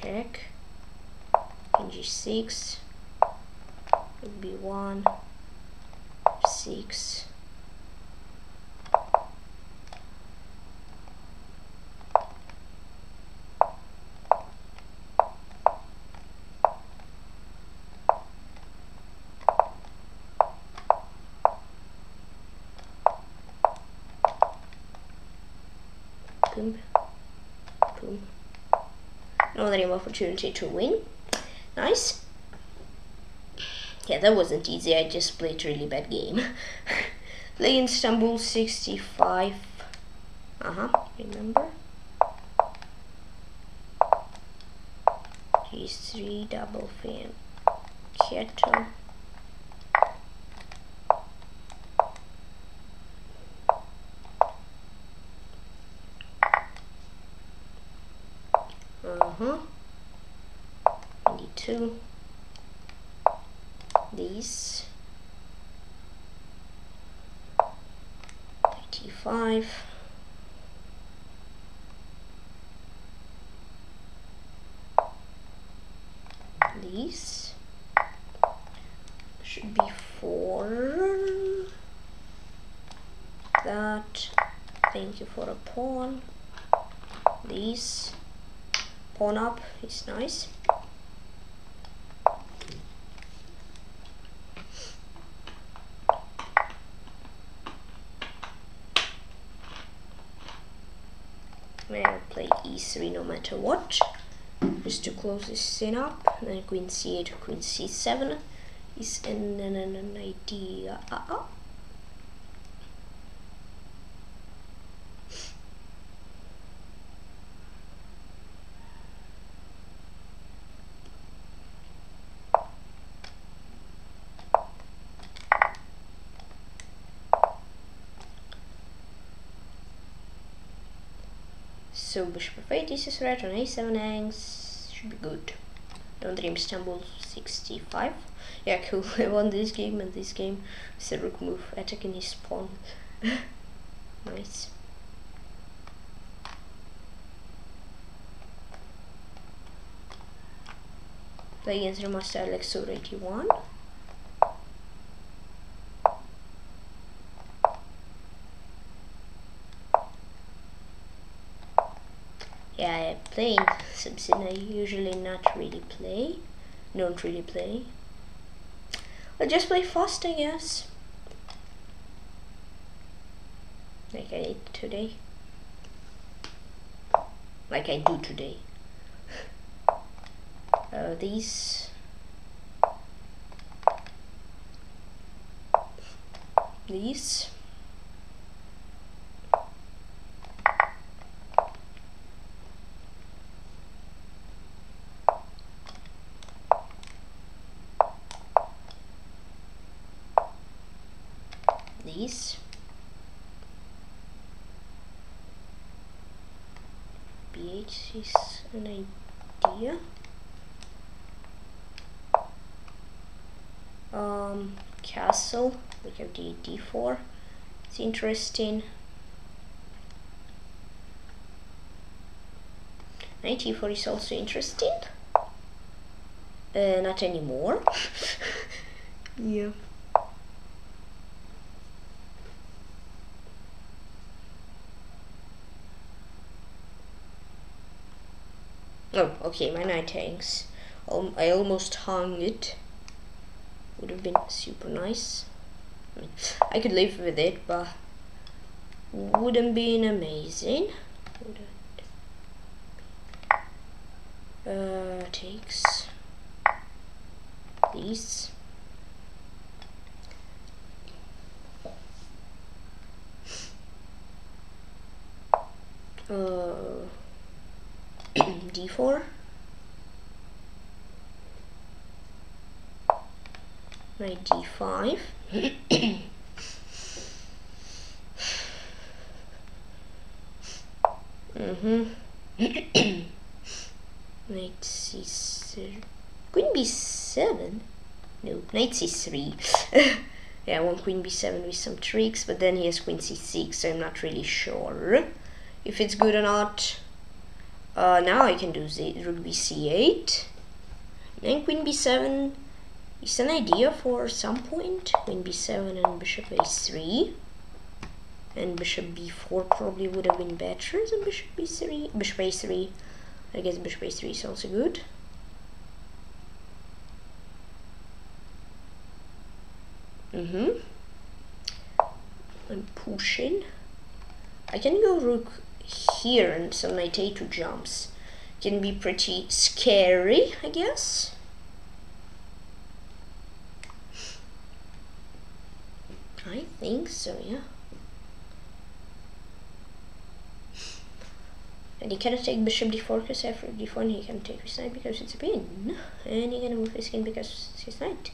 Check. G six. B one. F six. Boom. Boom. Not any opportunity to win. Nice. Yeah, that wasn't easy. I just played a really bad game. Play Istanbul sixty-five. Uh huh. Remember? G three double fan kettle. Uh-huh. ninety-two. These. ninety-five. please. Should be four. That. Thank you for a pawn. This. Pawn up is nice. May I play e three no matter what, just to close this scene up. And then queen c eight, queen c seven is an, an, an idea. Uh -oh. So bishop f eight, this is red on a seven hangs, should be good. Don't dream Istanbul sixty-five. Yeah, cool, I won this game and this game with a rook move, attacking his pawn. Nice. Play against Remaster Alexur eighty-one. Playing something I usually not really play, don't really play. I just play fast, I guess, like I did today, like I do today. Uh, these, these. B H is an idea. Um, castle, we have the d four, it's interesting. Knight e four is also interesting. Uh, not anymore. Yeah. Oh, okay, my knight hangs. Um, I almost hung it. Would have been super nice. I mean, I could live with it, but wouldn't been amazing. Uh, takes these. Uh. d four, knight d five, mm-hmm. Knight c three, queen b seven, no, knight c three, yeah, I want queen b seven with some tricks, but then he has queen c six, so I'm not really sure if it's good or not. Uh, now I can do the rook b c eight, then queen b seven is an idea for some point. Queen b seven and bishop a three, and bishop b four probably would have been better than bishop b three. Bishop a three, I guess bishop a three is also good. Mm-hmm. I'm pushing. I can go rook here, and some knight a two jumps can be pretty scary, I guess. I think so, yeah. And he cannot take bishop d four because after d four, and he can take his knight because it's a pin, and he can move his king because his knight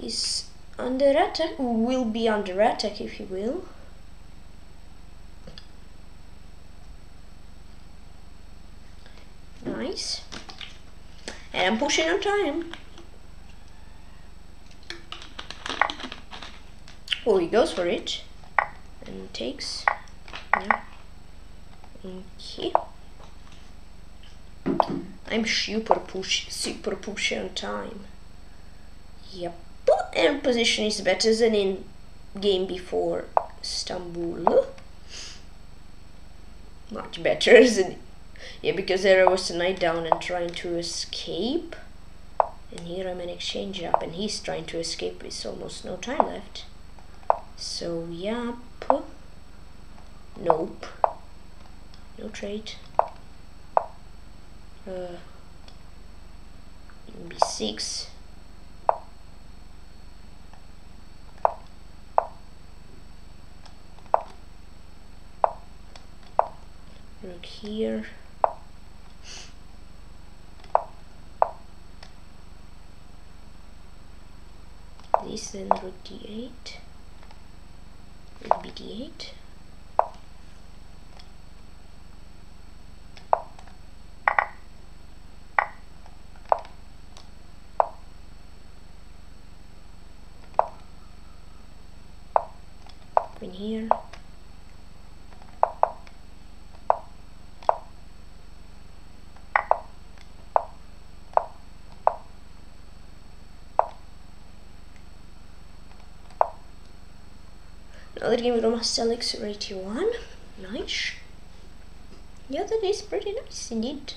is under attack, will be under attack if he will. Nice. And I'm pushing on time. Oh, he goes for it. And takes. Yeah. Okay. I'm super push, super pushy on time. Yep, and position is better than in game before Istanbul. Much better than, yeah, because there was a knight down and trying to escape. And here I'm an exchange up, and he's trying to escape with almost no time left. So, yep. Nope. No trade. Uh, B six. Look here. This then rook d eight. Rook b d eight. Queen here. Another game with RomaCelix eighty-one. Nice. Yeah, that is pretty nice indeed.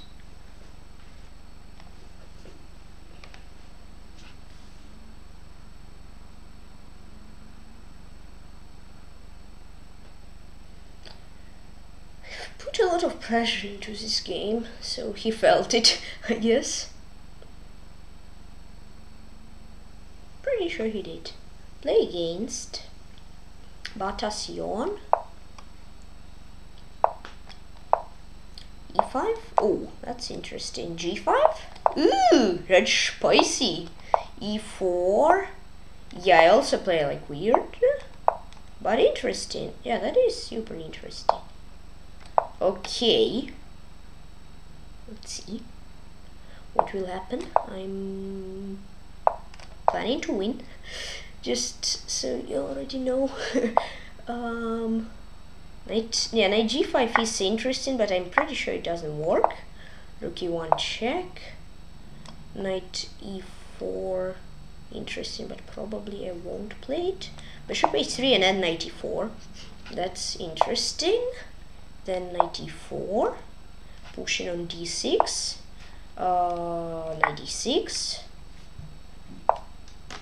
I've put a lot of pressure into this game, so he felt it, I guess. Pretty sure he did. Play against Batasion e five. Oh, that's interesting. g five. Ooh, red spicy. e four. Yeah, I also play like weird, but interesting. Yeah, that is super interesting. Okay, let's see what will happen. I'm planning to win. Just so you already know. um, knight, yeah, knight g five is interesting, but I'm pretty sure it doesn't work. Rook e one check. Knight e four, interesting, but probably I won't play it. Bishop h three and then knight e four. That's interesting. Then knight e four, pushing on d six. Uh, knight d six.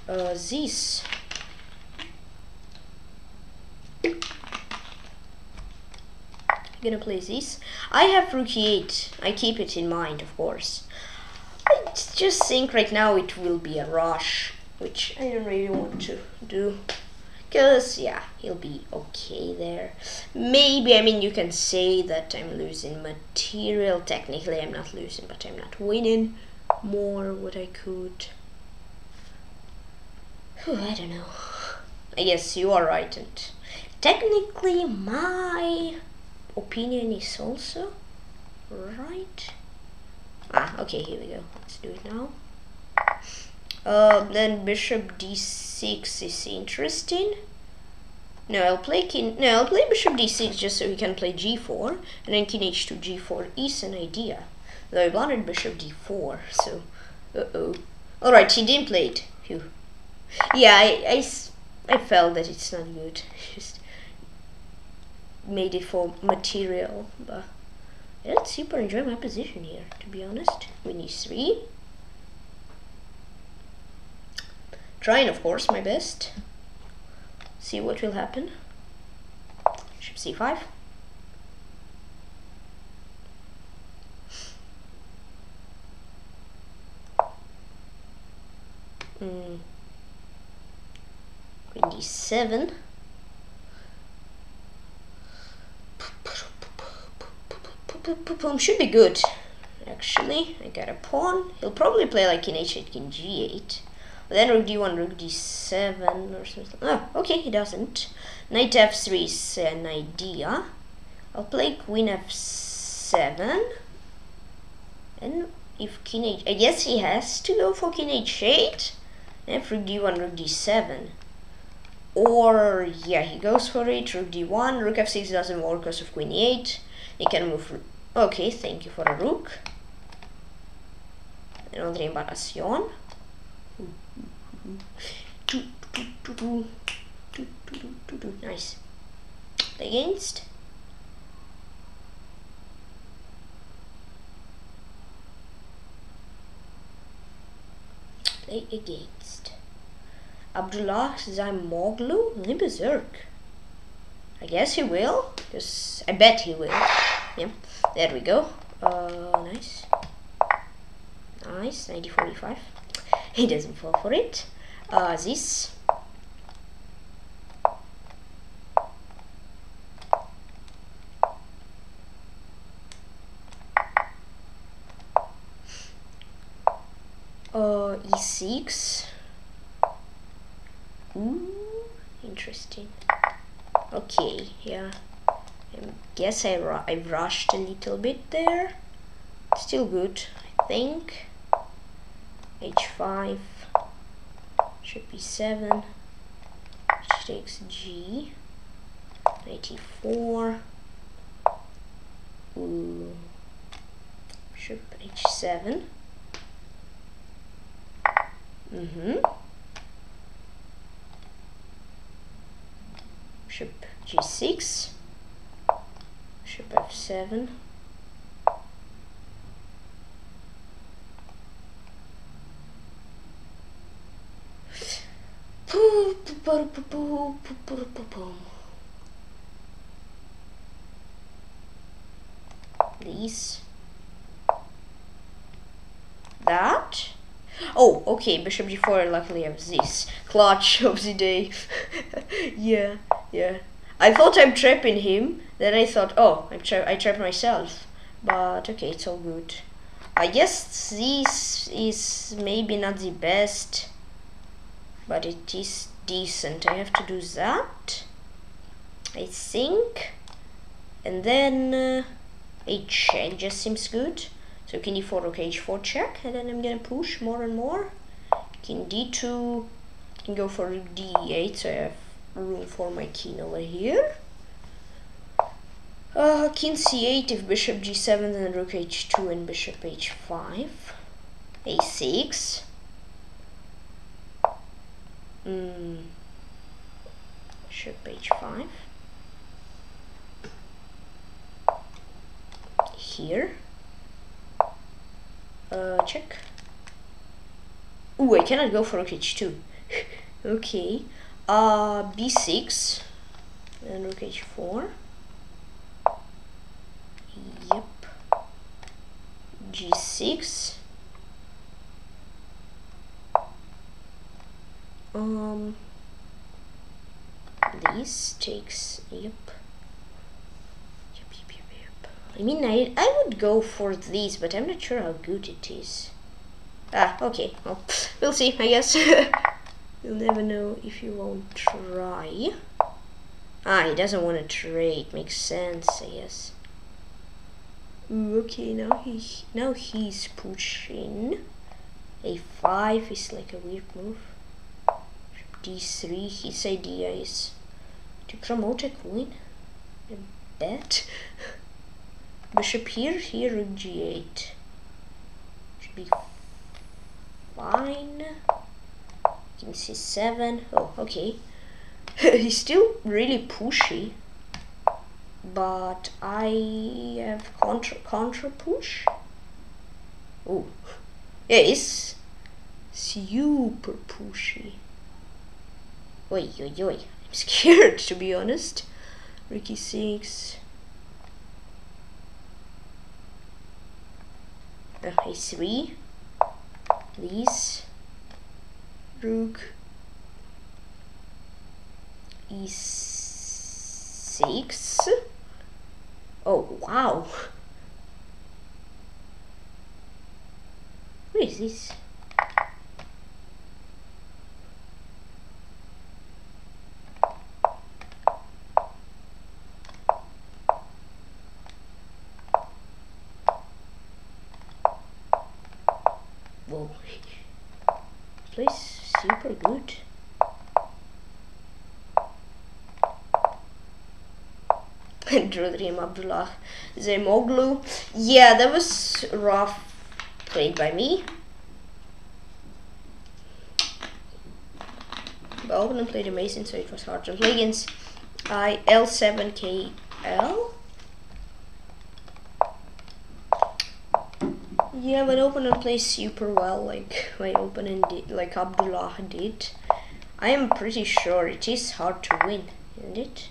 Uh, this I'm gonna play this. I have rook e eight. I keep it in mind, of course. I just think right now it will be a rush, which I don't really want to do, cause yeah, he'll be okay there. Maybe, I mean, you can say that I'm losing material. Technically I'm not losing, but I'm not winning more what I could. I don't know. I guess you are right, and technically my opinion is also right. Ah, okay, here we go. Let's do it now. Uh, then bishop d six is interesting. No, I'll play king. No, I'll play bishop d six just so we can play g four, and then king h two g four is an idea. Though I wanted bishop d four, so uh oh. All right, he didn't play it. Phew. Yeah, I, I, I felt that it's not good. Just made it for material, but I don't super enjoy my position here, to be honest. Queen e three. Trying, of course, my best. See what will happen. Bishop c five. Hmm. d seven. Should be good. Actually, I got a pawn. He'll probably play like king h eight, king g eight. Then rook d one, rook d seven or something. Oh, okay, he doesn't. Knight f three is an idea. I'll play queen f seven. And if king h, I guess he has to go for king h eight. And rook d one, rook d seven. Or, yeah, he goes for it. Rook d one, rook f six doesn't work because of queen e eight. He can move. Okay, thank you for the rook. another Batasion. Nice. Play against. Play against. Abdullah Zaimoglu, the Berserk. I guess he will, because I bet he will. Yeah, there we go. Uh, nice. Nice, ninety forty-five. He doesn't fall for it. Uh, this. Uh, e six. Ooh, interesting. Okay, yeah. I guess I, ru I rushed a little bit there. Still good, I think. h five. Should be seven. H takes g. ninety-four. Ooh. Should be h seven. Mm-hmm. Bishop g six, bishop f seven, these, that. Oh, okay, bishop g four, luckily I have this. Clutch of the day. Yeah, yeah. I thought I'm trapping him, then I thought, oh, I'm tra I trapped myself. But, okay, it's all good. I guess this is maybe not the best, but it is decent. I have to do that, I think. And then uh, h, it just seems good. So king d four, okay, h four check, and then I'm gonna push more and more. King d two, can go for d eight, so I have room for my king over here. Uh, king c eight, if bishop g seven, then rook h two and bishop h five. a six. Mm. Bishop h five. Here. Uh, check. Ooh, I cannot go for rook h two. Okay. Uh, b six. And rook h four. Yep. g six. Um. This takes. Yep. I mean, I, I would go for these, but I'm not sure how good it is. Ah, okay. Well, we'll see, I guess. You'll never know if you won't try. Ah, he doesn't want to trade. Makes sense, I guess. Ooh, okay, now, he, now he's pushing. a five is like a weird move. d three, his idea is to promote a queen. I bet. Bishop here, here, rook g eight. Should be fine. King c seven. Oh, okay. He's still really pushy. But I have contra, contra push. Oh. Yeah, it's super pushy. Oi, oi, oi. I'm scared, to be honest. Rook e six. a three, please, rook e six. Oh, wow. What is this? Plays super good. And drew the name Abdullah Zaimoglu. Yeah, that was rough played by me. But I wouldn't play the Mason, so it was hard to play against I L seven K L. Yeah, my opponent plays super well, like my opponent did, like Abdullah did. I am pretty sure it is hard to win, isn't it?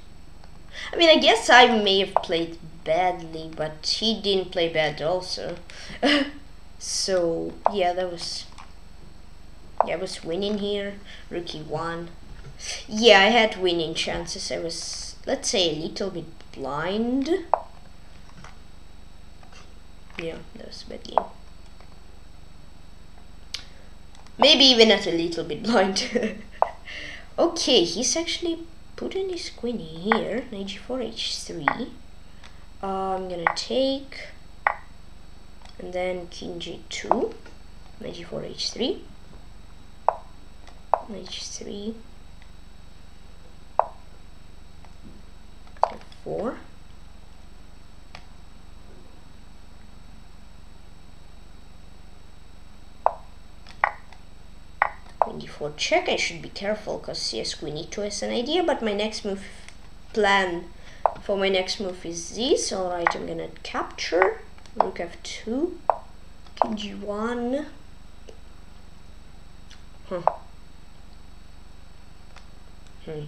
I mean, I guess I may have played badly, but he didn't play bad also. So yeah, that was yeah, I was winning here. Rookie one. Yeah, I had winning chances. I was, let's say, a little bit blind. Yeah, that was a bad game. Maybe even at a little bit blind. Okay, he's actually putting his queen here, knight g four, h three. Uh, I'm gonna take, and then king g two, knight g four, h three, knight h three, four. d four check. I should be careful because yes, queen e two is an idea, but my next move plan for my next move is this. Alright, I'm gonna capture rook f two, king g one. Huh. Hmm.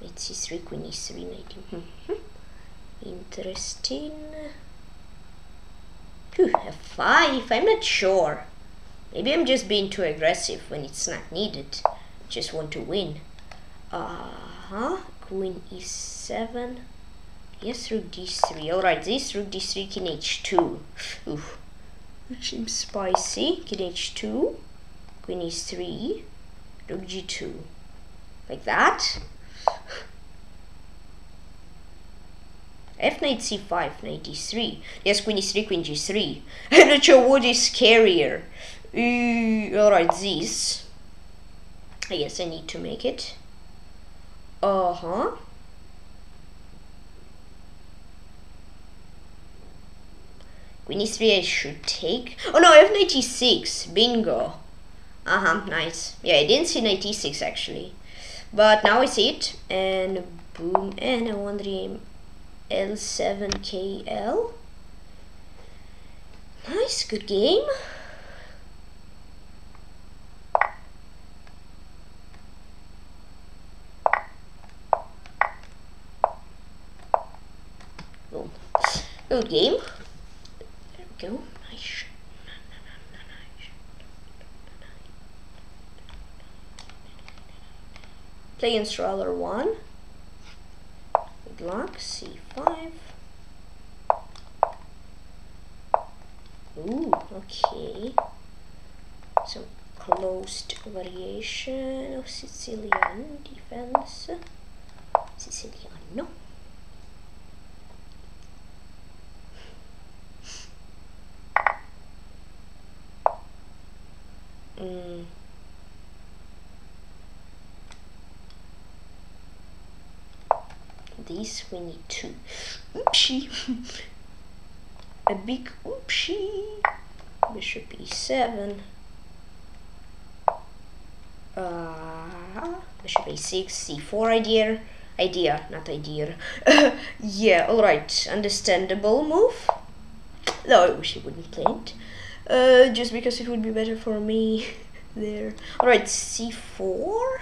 Knight c three, queen e three, knight e three. Interesting. Whew, f five, I'm not sure. Maybe I'm just being too aggressive when it's not needed. Just want to win. Uh-huh. Queen e seven. Yes, rook d three. Alright, this rook d three, king h two. Oof. That seems spicy. King h two. Queen e three. Rook g two. Like that. F knight c five, knight d three. Yes, queen e three, queen g three. I'm not sure what is scarier. Uh, Alright, this. I guess I need to make it. Uh huh. Queen e three, I should take. Oh no, I have knight e six. Bingo. Uh huh, nice. Yeah, I didn't see knight e six actually. But now I see it. And boom. And I won the game. L seven K L. Nice, good game. Good game. There we go. Nice. Play in Schraller one. Good luck. c five. Ooh, okay. Some closed variation of Sicilian defense. Siciliano. Mm. This we need to oopsie. A big oopsie. Bishop e seven. Uh, bishop a six, c four idea. Idea, not idea. Yeah, alright. Understandable move. No, I wish he wouldn't play it. Uh, just because it would be better for me there. Alright, c four.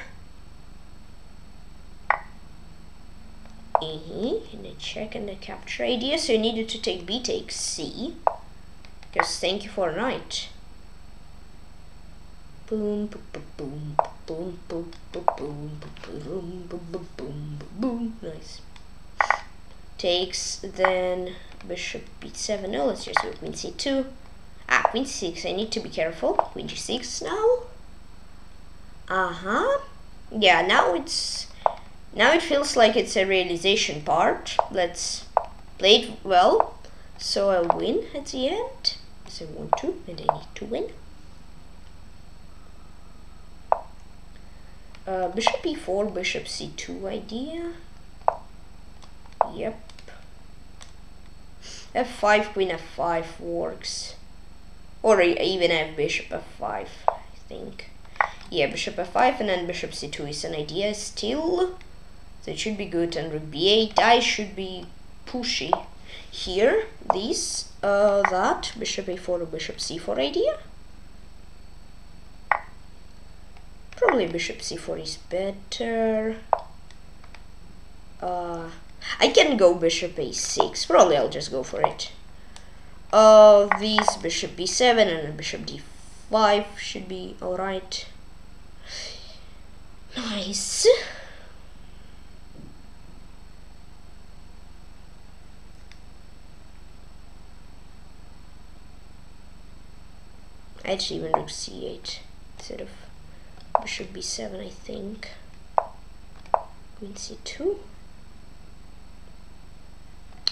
Mm-hmm. And a check and a capture idea. So you needed to take b, take c. Because thank you for a knight. Boom, boom, boom, boom, boom, boom, boom, boom, boom, boom, boom. Nice. Takes then bishop b seven. No, let's just do queen c two. Ah, queen six, I need to be careful. Queen g six now. Uh-huh. Yeah, now it's... Now it feels like it's a realization part. Let's play it well. So I win at the end. Because I want to, and I need to win. Uh, bishop e four, bishop c two idea. Yep. f five, queen f five works. Or even have bishop f five, I think. Yeah, bishop f five and then bishop c two is an idea still. That should be good. And rook b eight. I should be pushy here. This, uh, that, bishop a four or bishop c four idea. Probably bishop c four is better. Uh, I can go bishop a six. Probably I'll just go for it. Uh, this bishop b seven and bishop d five should be alright. Nice. I actually even rook c eight instead of bishop b seven, I think. Queen c two.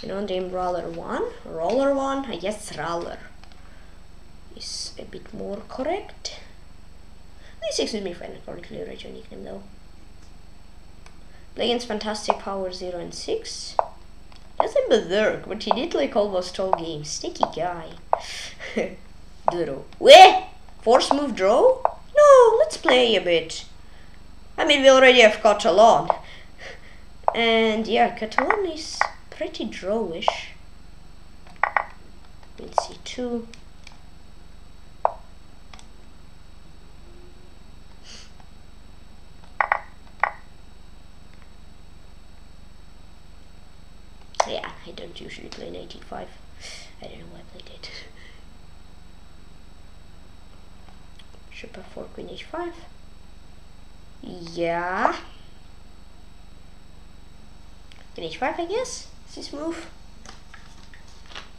You know, name Roller one. Roller one? I guess Roller is a bit more correct. This excuse me if I correctly write your nickname though. Play against Fantastic Power zero and six. That's a berserk, but he did like almost all games. Sneaky guy. Draw. Wait! Force move draw? No, let's play a bit. I mean, we already have Catalan. And yeah, Catalan is pretty drawish. Queen c two. Yeah, I don't usually play knight e five. I don't know why I played it. Bishop f four, queen h five. Yeah. Queen h five, I guess. This move.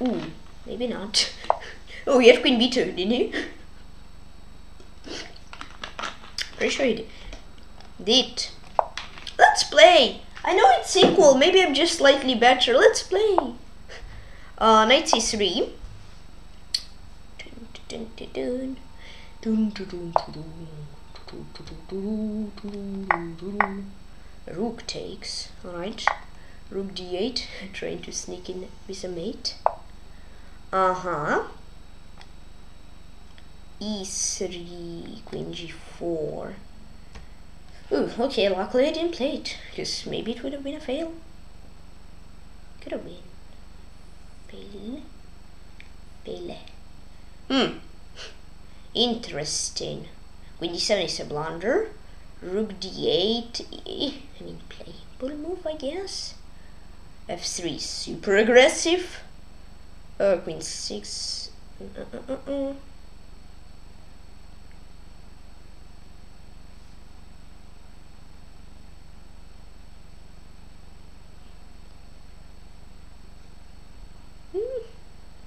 Ooh, maybe not. Oh, he had queen b two, didn't he? Pretty sure he did. Did. Let's play. I know it's equal. Maybe I'm just slightly better. Let's play. Uh, knight c three. Dun, dun, dun, dun, dun. Dun, dun, dun, dun, dun, dun. Rook takes. All right. Rook d eight, trying to sneak in with a mate. Uh-huh. e three, queen g four. Ooh, okay, luckily I didn't play it, because maybe it would have been a fail. Could have been. Fail. Fail. Hmm. Interesting. Queen d seven is a blunder. Rook d eight, I mean, playable move, I guess. f three, super aggressive. Uh, queen six. Uh, uh, uh, uh. Hmm.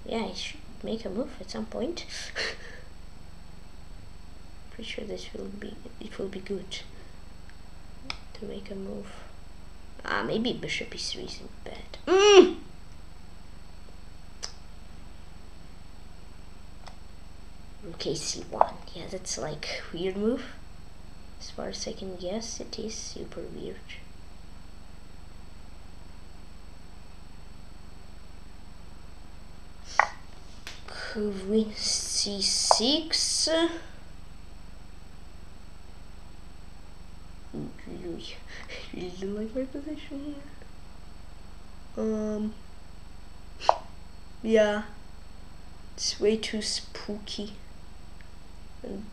Yeah, I should make a move at some point. Pretty sure this will be it will be good to make a move. Ah, maybe bishop e three is in bed. Mm. Okay, c one. Yeah, that's like weird move. As far as I can guess, it is super weird. Queen c six. Really don't like my position here. Um. Yeah. It's way too spooky. And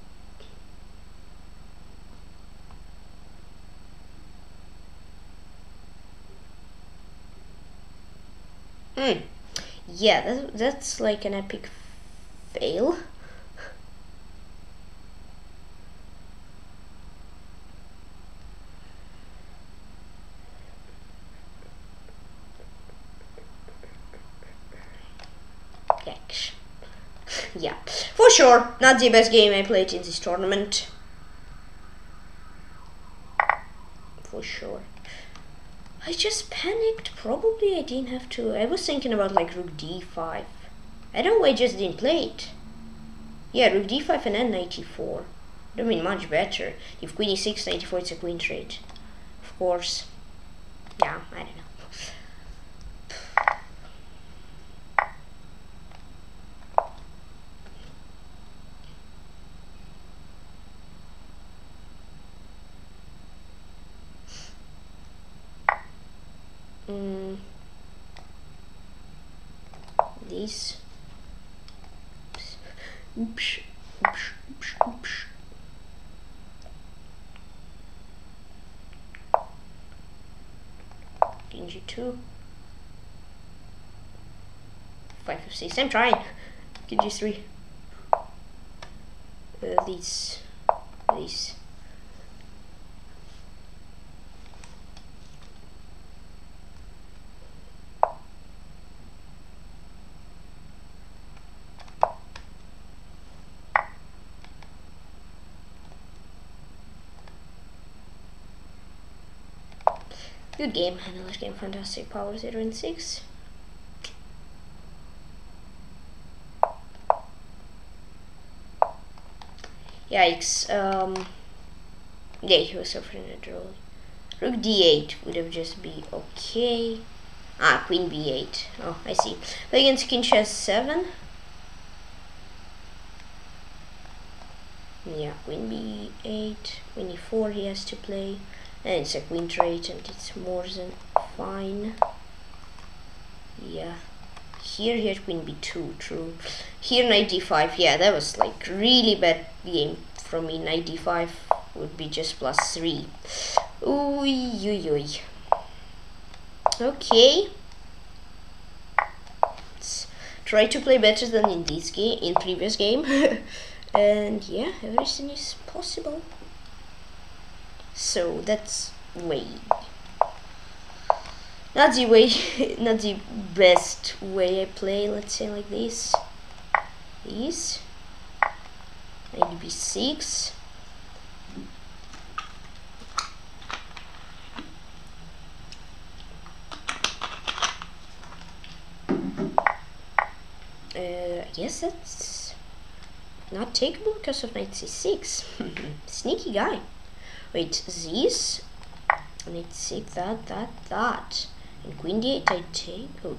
mm. Yeah, that, that's like an epic fail. Yeah, for sure, not the best game I played in this tournament. For sure. I just panicked, probably I didn't have to. I was thinking about like rook d five. I don't know, I just didn't play it. Yeah, rook d five and then knight e four. I mean, much better. If queen e six, knight e four, it's a queen trade. Of course. Yeah, I don't know. piece. Oops, oops, oops, oops. King G two. five F six. I'm trying. King G three. Uh, these. These. Good game, another game, Fantastic Power zero and six. Yikes, um, yeah, he was suffering a draw. Rook d eight would have just be okay. Ah, queen b eight, oh, I see. Play against king chess seven. Yeah, queen b eight, queen e four he has to play. And it's a queen trade and it's more than fine. Yeah. Here he had queen b two, true. Here knight d five, yeah, that was like really bad game from me. Knight d five would be just plus three. Ooh, ooh, ooh. Okay. Let's try to play better than in this game, in previous game. And yeah, everything is possible. So that's way not the way not the best way I play, let's say like this. This knight b six, uh, I guess that's not takeable because of knight c six. Sneaky guy. Wait, these, and it's it, that, that, that, and queen d eight I take, oh,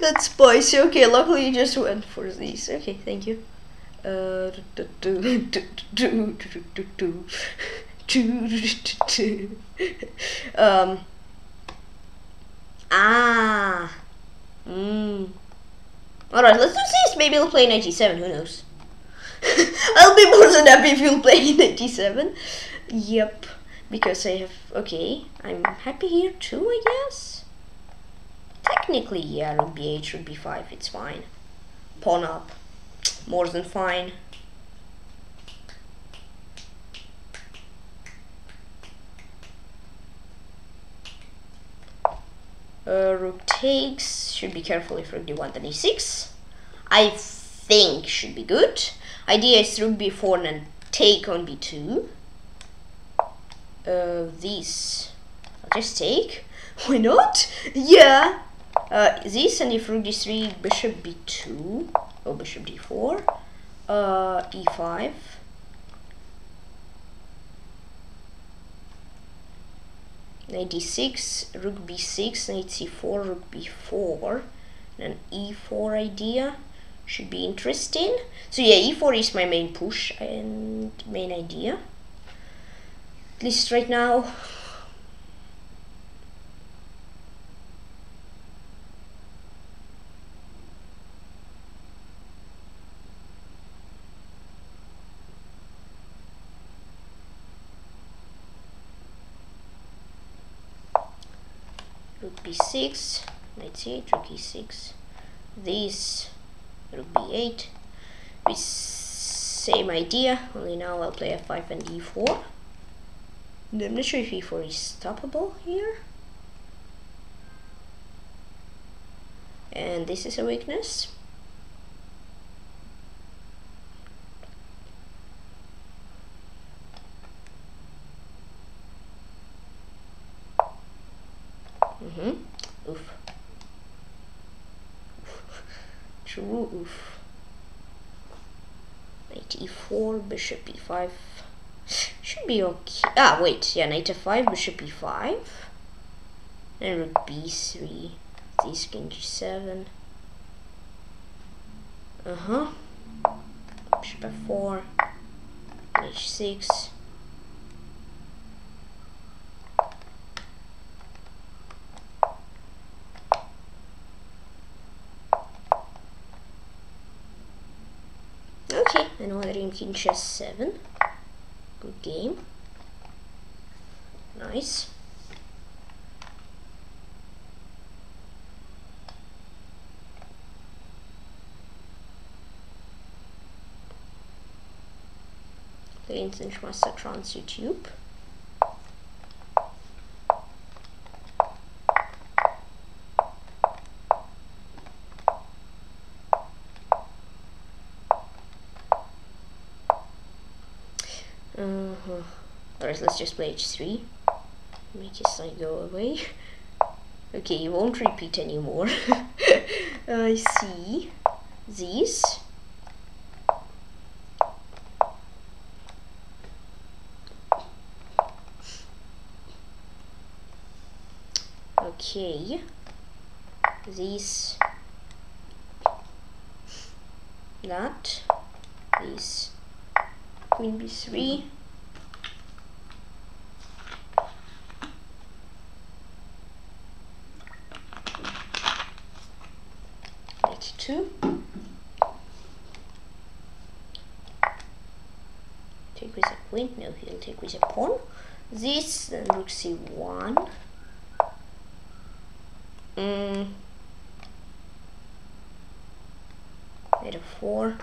that's spicy, okay, luckily you just went for these, okay, thank you. Uh, um, ah, mm. Alright, let's do this, maybe I'll play ninety-seven, who knows. I'll be more than happy if you'll play ninety-seven. Yep, because I have, okay, I'm happy here too, I guess. Technically, yeah, rook b eight, rook b five, it's fine. Pawn up, more than fine. Uh, rook takes, should be careful if rook d one then e six. I think should be good. Idea is rook b four and then take on b two. Uh, this I'll just take. Why not? Yeah. Uh, this and if rook d three, bishop b two or bishop d four. Uh, e five. Knight d six, rook b six, knight c four, rook b four, and e four idea. Should be interesting. So yeah, e four is my main push and main idea. At least right now. Rook b six, knight c eight, rook e six. This. Rook b eight with same idea, only now I'll play f five and e four. I'm not sure if e four is stoppable here. And this is a weakness. Mm-hmm. Oof. Oof. Knight e four, bishop e five, should be okay. Ah, wait, yeah, knight f five, bishop e five, and rook b three, this king g seven, uh huh, bishop f four, h six. game king chess seven. Good game. Nice. Playing Cinemaster Satrans YouTube. Uh-huh. Alright, let's just play h three. Make his side go away. Okay, you won't repeat anymore. I see these. Okay, these, that, these, queen b three, h two, take with a queen, no, he'll take with a pawn, this, then rook c one. Mm. Made a four.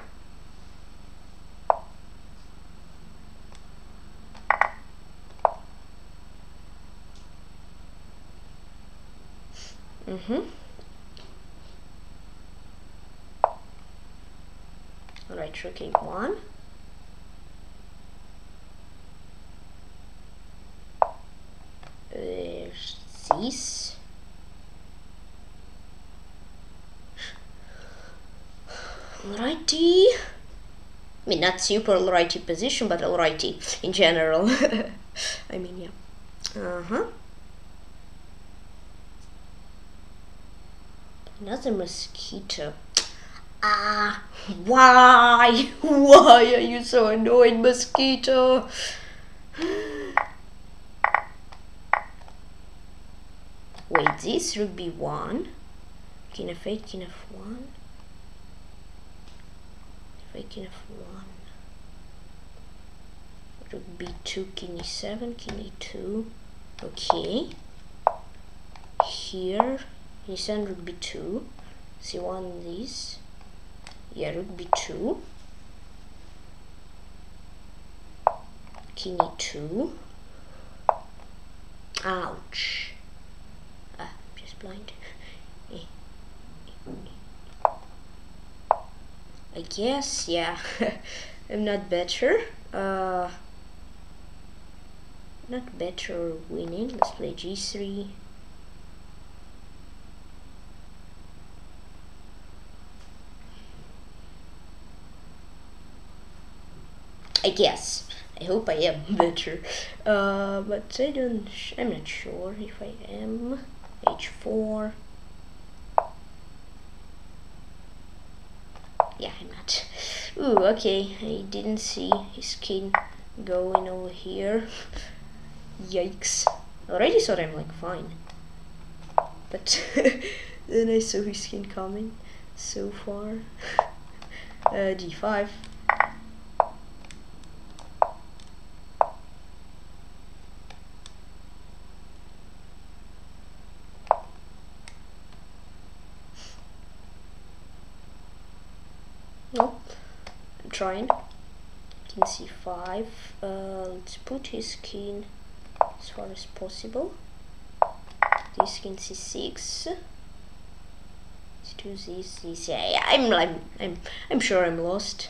Mm-hmm. Alright, rook a one. There's this. Alrighty. I mean, not super alrighty position, but alrighty in general. I mean, yeah. Uh-huh. Another mosquito. Ah, why? Why are you so annoying, mosquito? Wait, this rook b one. King f eight, king f one. King f one, rook b two, king e seven, king e two. Okay, here e seven, rook b two, c one, this, yeah, rook b two, king e two. Ouch, ah, I'm just blind. I guess, yeah, I'm not better, uh, not better winning. Let's play g three, I guess. I hope I am better, uh, but I don't, sh I'm not sure if I am. h four. Yeah, I'm not. Ooh, okay, I didn't see his king going over here. Yikes. Already thought I'm like fine. But then I saw his king coming so far. Uh, d five. No, I'm trying. King c five. Uh, let's put his king as far as possible. This king c six. Let's do this. This. Yeah, yeah. I'm, I'm, I'm, I'm sure I'm lost.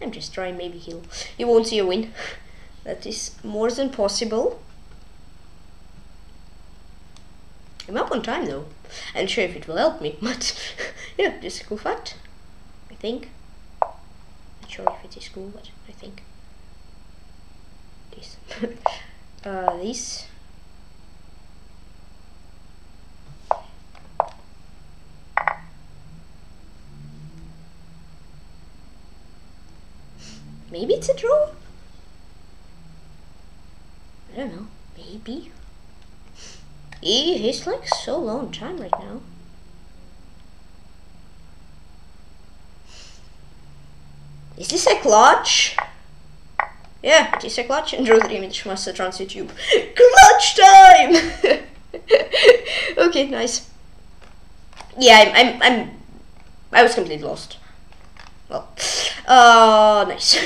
I'm just trying. Maybe he'll, he won't see a win. That is more than possible. I'm up on time though. I'm sure if it will help me, but yeah, just go fat. I think. Not sure if it is cool, but I think. This. uh, this. Maybe it's a draw? I don't know. Maybe. He, he's like so long time right now. Is this a clutch? Yeah, it is a clutch. And draw the image from Satrans YouTube. Clutch time! Okay, nice. Yeah, I'm, I'm, I'm, I was completely lost. Well, uh, nice.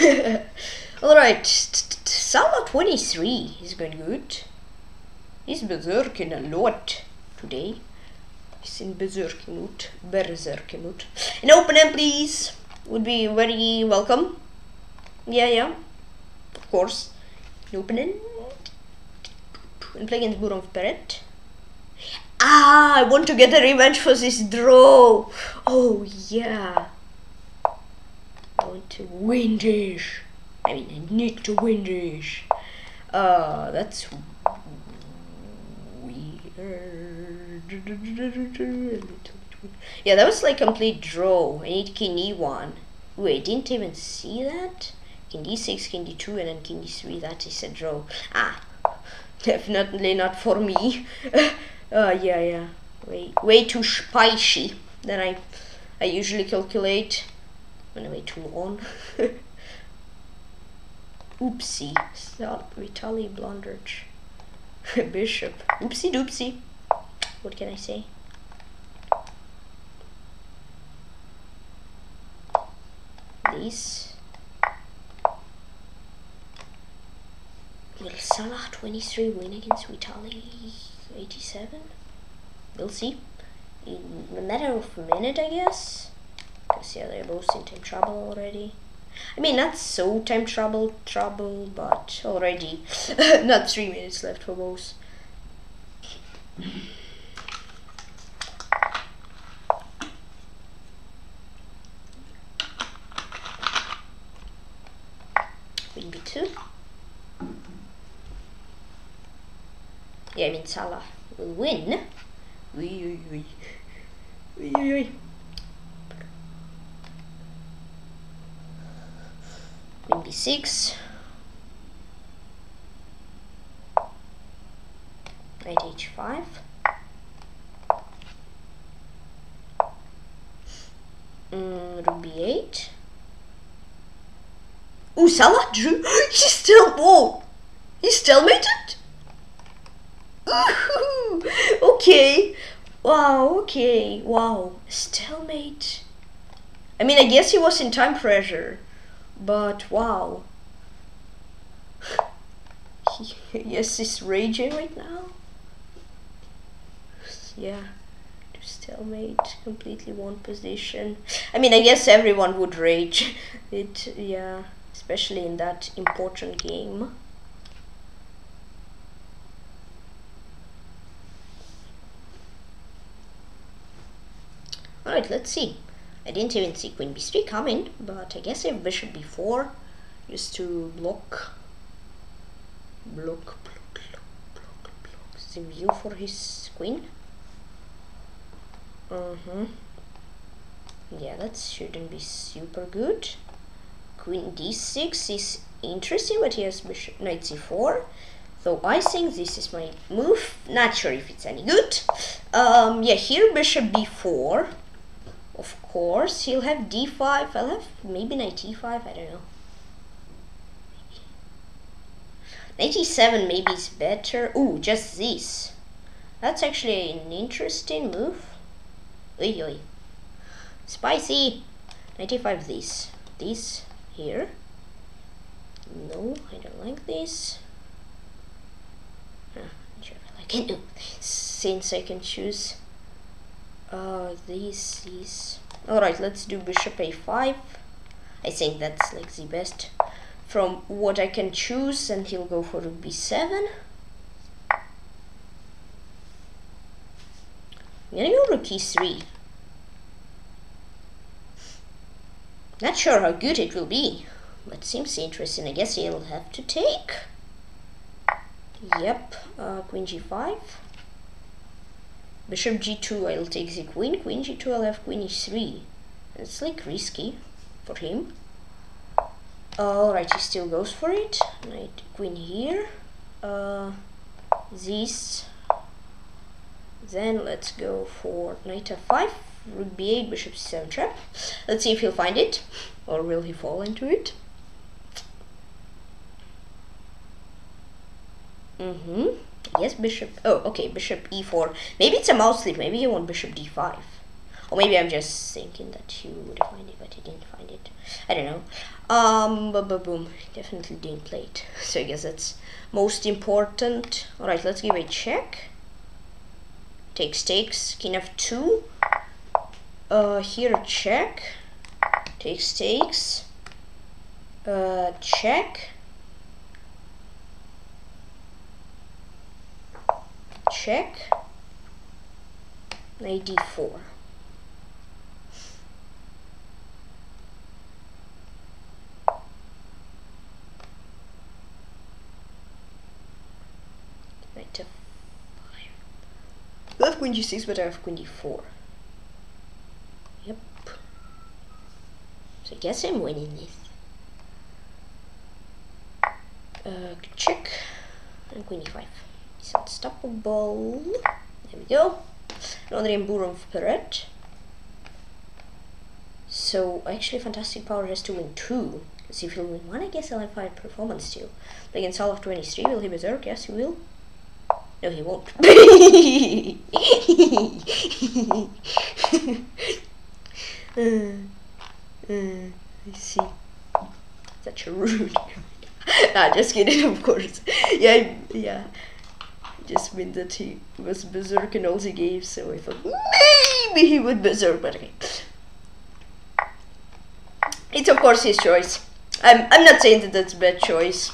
Alright, Salah twenty-three is going good. He's berserking a lot today. He's in berserking mood. Berserking mood. An open end, please. Would be very welcome. Yeah, yeah. Of course. An open end. And play against Buron's Parret. Ah, I want to get a revenge for this draw. Oh, yeah. I want to win this. I mean, I need to win this. Uh, that's weird. Yeah, that was like complete draw. I need king e one. Wait, I didn't even see that. King d six, king d two, and then king d three. That is a draw. Ah, definitely not for me. Oh, uh, yeah, yeah. Way, way too spicy than I, I usually calculate when I wait too long. Oopsie. Stop. Vitali Blondridge. Bishop. Oopsie doopsie. What can I say? This. Will Salah twenty-three win against Vitali? eighty-seven? We'll see. In a matter of a minute, I guess. Because, yeah, they're both in time trouble already. I mean, not so time trouble, trouble, but already. Not three minutes left for both. Queen b two. Yeah, I mean, Salah will win. Wee, wee, wee. Wee, wee. Queen b six. Knight h five. Mm, rook b eight. Ooh, Salah drew. He's still whoa. He's stalemated. Okay, wow, okay, wow, stalemate. I mean, I guess he was in time pressure, but wow. Yes, he's raging right now. Yeah, to stalemate, completely one position. I mean, I guess everyone would rage. It, yeah, especially in that important game. Alright, let's see. I didn't even see queen b three coming, but I guess I have bishop b four just to block, block, block, block, block the view for his queen. Mm-hmm. Yeah, that shouldn't be super good. Queen d six is interesting, but he has bishop knight c four. So I think this is my move. Not sure if it's any good. Um, yeah, here bishop b four. Of course, he'll have d five, I'll have maybe knight e five, I don't know. Knight e seven maybe is better. Ooh, just this. That's actually an interesting move. Oi, oi. Spicy! Knight e five, this. This here. No, I don't like this. Huh, I'm sure I can do this. Since I can choose. Uh, this is alright. Let's do bishop a five. I think that's like the best from what I can choose, and he'll go for rook b seven. I'm gonna go rook e three. Not sure how good it will be, but seems interesting. I guess he'll have to take. Yep. Uh, queen g five. Bishop g two, I'll take the queen. Queen g two, I'll have queen e three. It's like risky for him. Alright, he still goes for it. Knight, queen here. Uh, this. Then let's go for knight f five. Rook b eight, bishop c seven trap. Let's see if he'll find it, or will he fall into it? Mm-hmm. Yes, bishop. Oh, okay, bishop e four. Maybe it's a mouse sleep. Maybe he wants bishop d five. Or maybe I'm just thinking that he would find it, but he didn't find it. I don't know. Um, ba-ba-boom. Definitely didn't play it. So I guess that's most important. All right, let's give a check. Takes, takes. King f two. Uh, here check. Takes, takes. Uh, check. Check. Knight d four. Knight f five. I have queen g six, but I have queen d four. Yep. So I guess I'm winning this. Uh, check. And queen e five. It's unstoppable. There we go. Another in Bureum for Perret. So actually Fantastic Power has to win two. Because if he'll win one, I guess I'll have high performance too. But against Salah twenty-three, will he berserk? Yes, he will. No, he won't. uh, uh, I see. Such a rude. Nah, just kidding, of course. Yeah, yeah. Just meant that he was berserk in all the games, so I thought maybe he would berserk, but okay. It's of course his choice. I'm I'm not saying that that's a bad choice.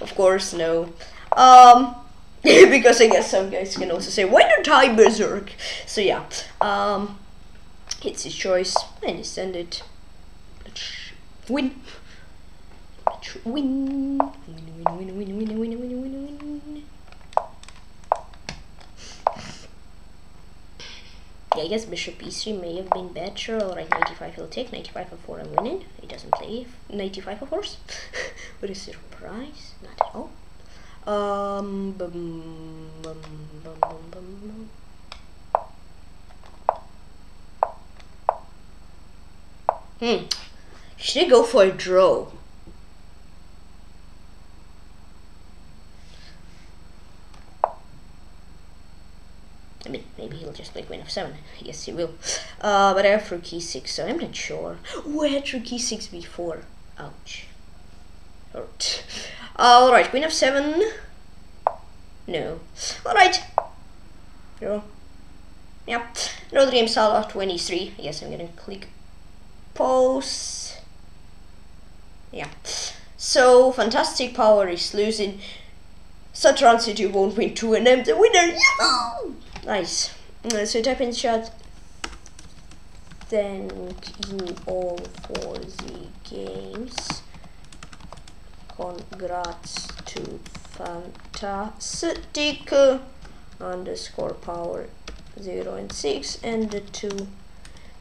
Of course, no. Um, because I guess some guys can also say, why don't I berserk? So yeah, um, it's his choice. I understand it. Let's win. Let's win. Win, win, win, win, win, win, win, win, win. Yeah, I guess bishop e three may have been better. Alright, knight e five he'll take. Knight e five f four, I'm winning. He doesn't play knight e five, of course. What a surprise. Not at all. Um, bum, bum, bum, bum, bum. Hmm. Should I go for a draw? I mean, maybe he'll just play queen f seven. Yes, he will. Uh, but I have rook e six, so I'm not sure. Ooh, I had rook e six before. Ouch. Hurt. Alright, queen f seven. No. Alright. Zero. Yeah. Another game, Salah twenty-three. Yes, I'm gonna click pause. Yeah. So, Fantastic Power is losing. Satrans YouTube won't win two, and I'm the winner. Yahoo! Nice. Uh, so tap in chat. Thank you all for the games. Congrats to Fantastic uh, underscore power zero and six and the two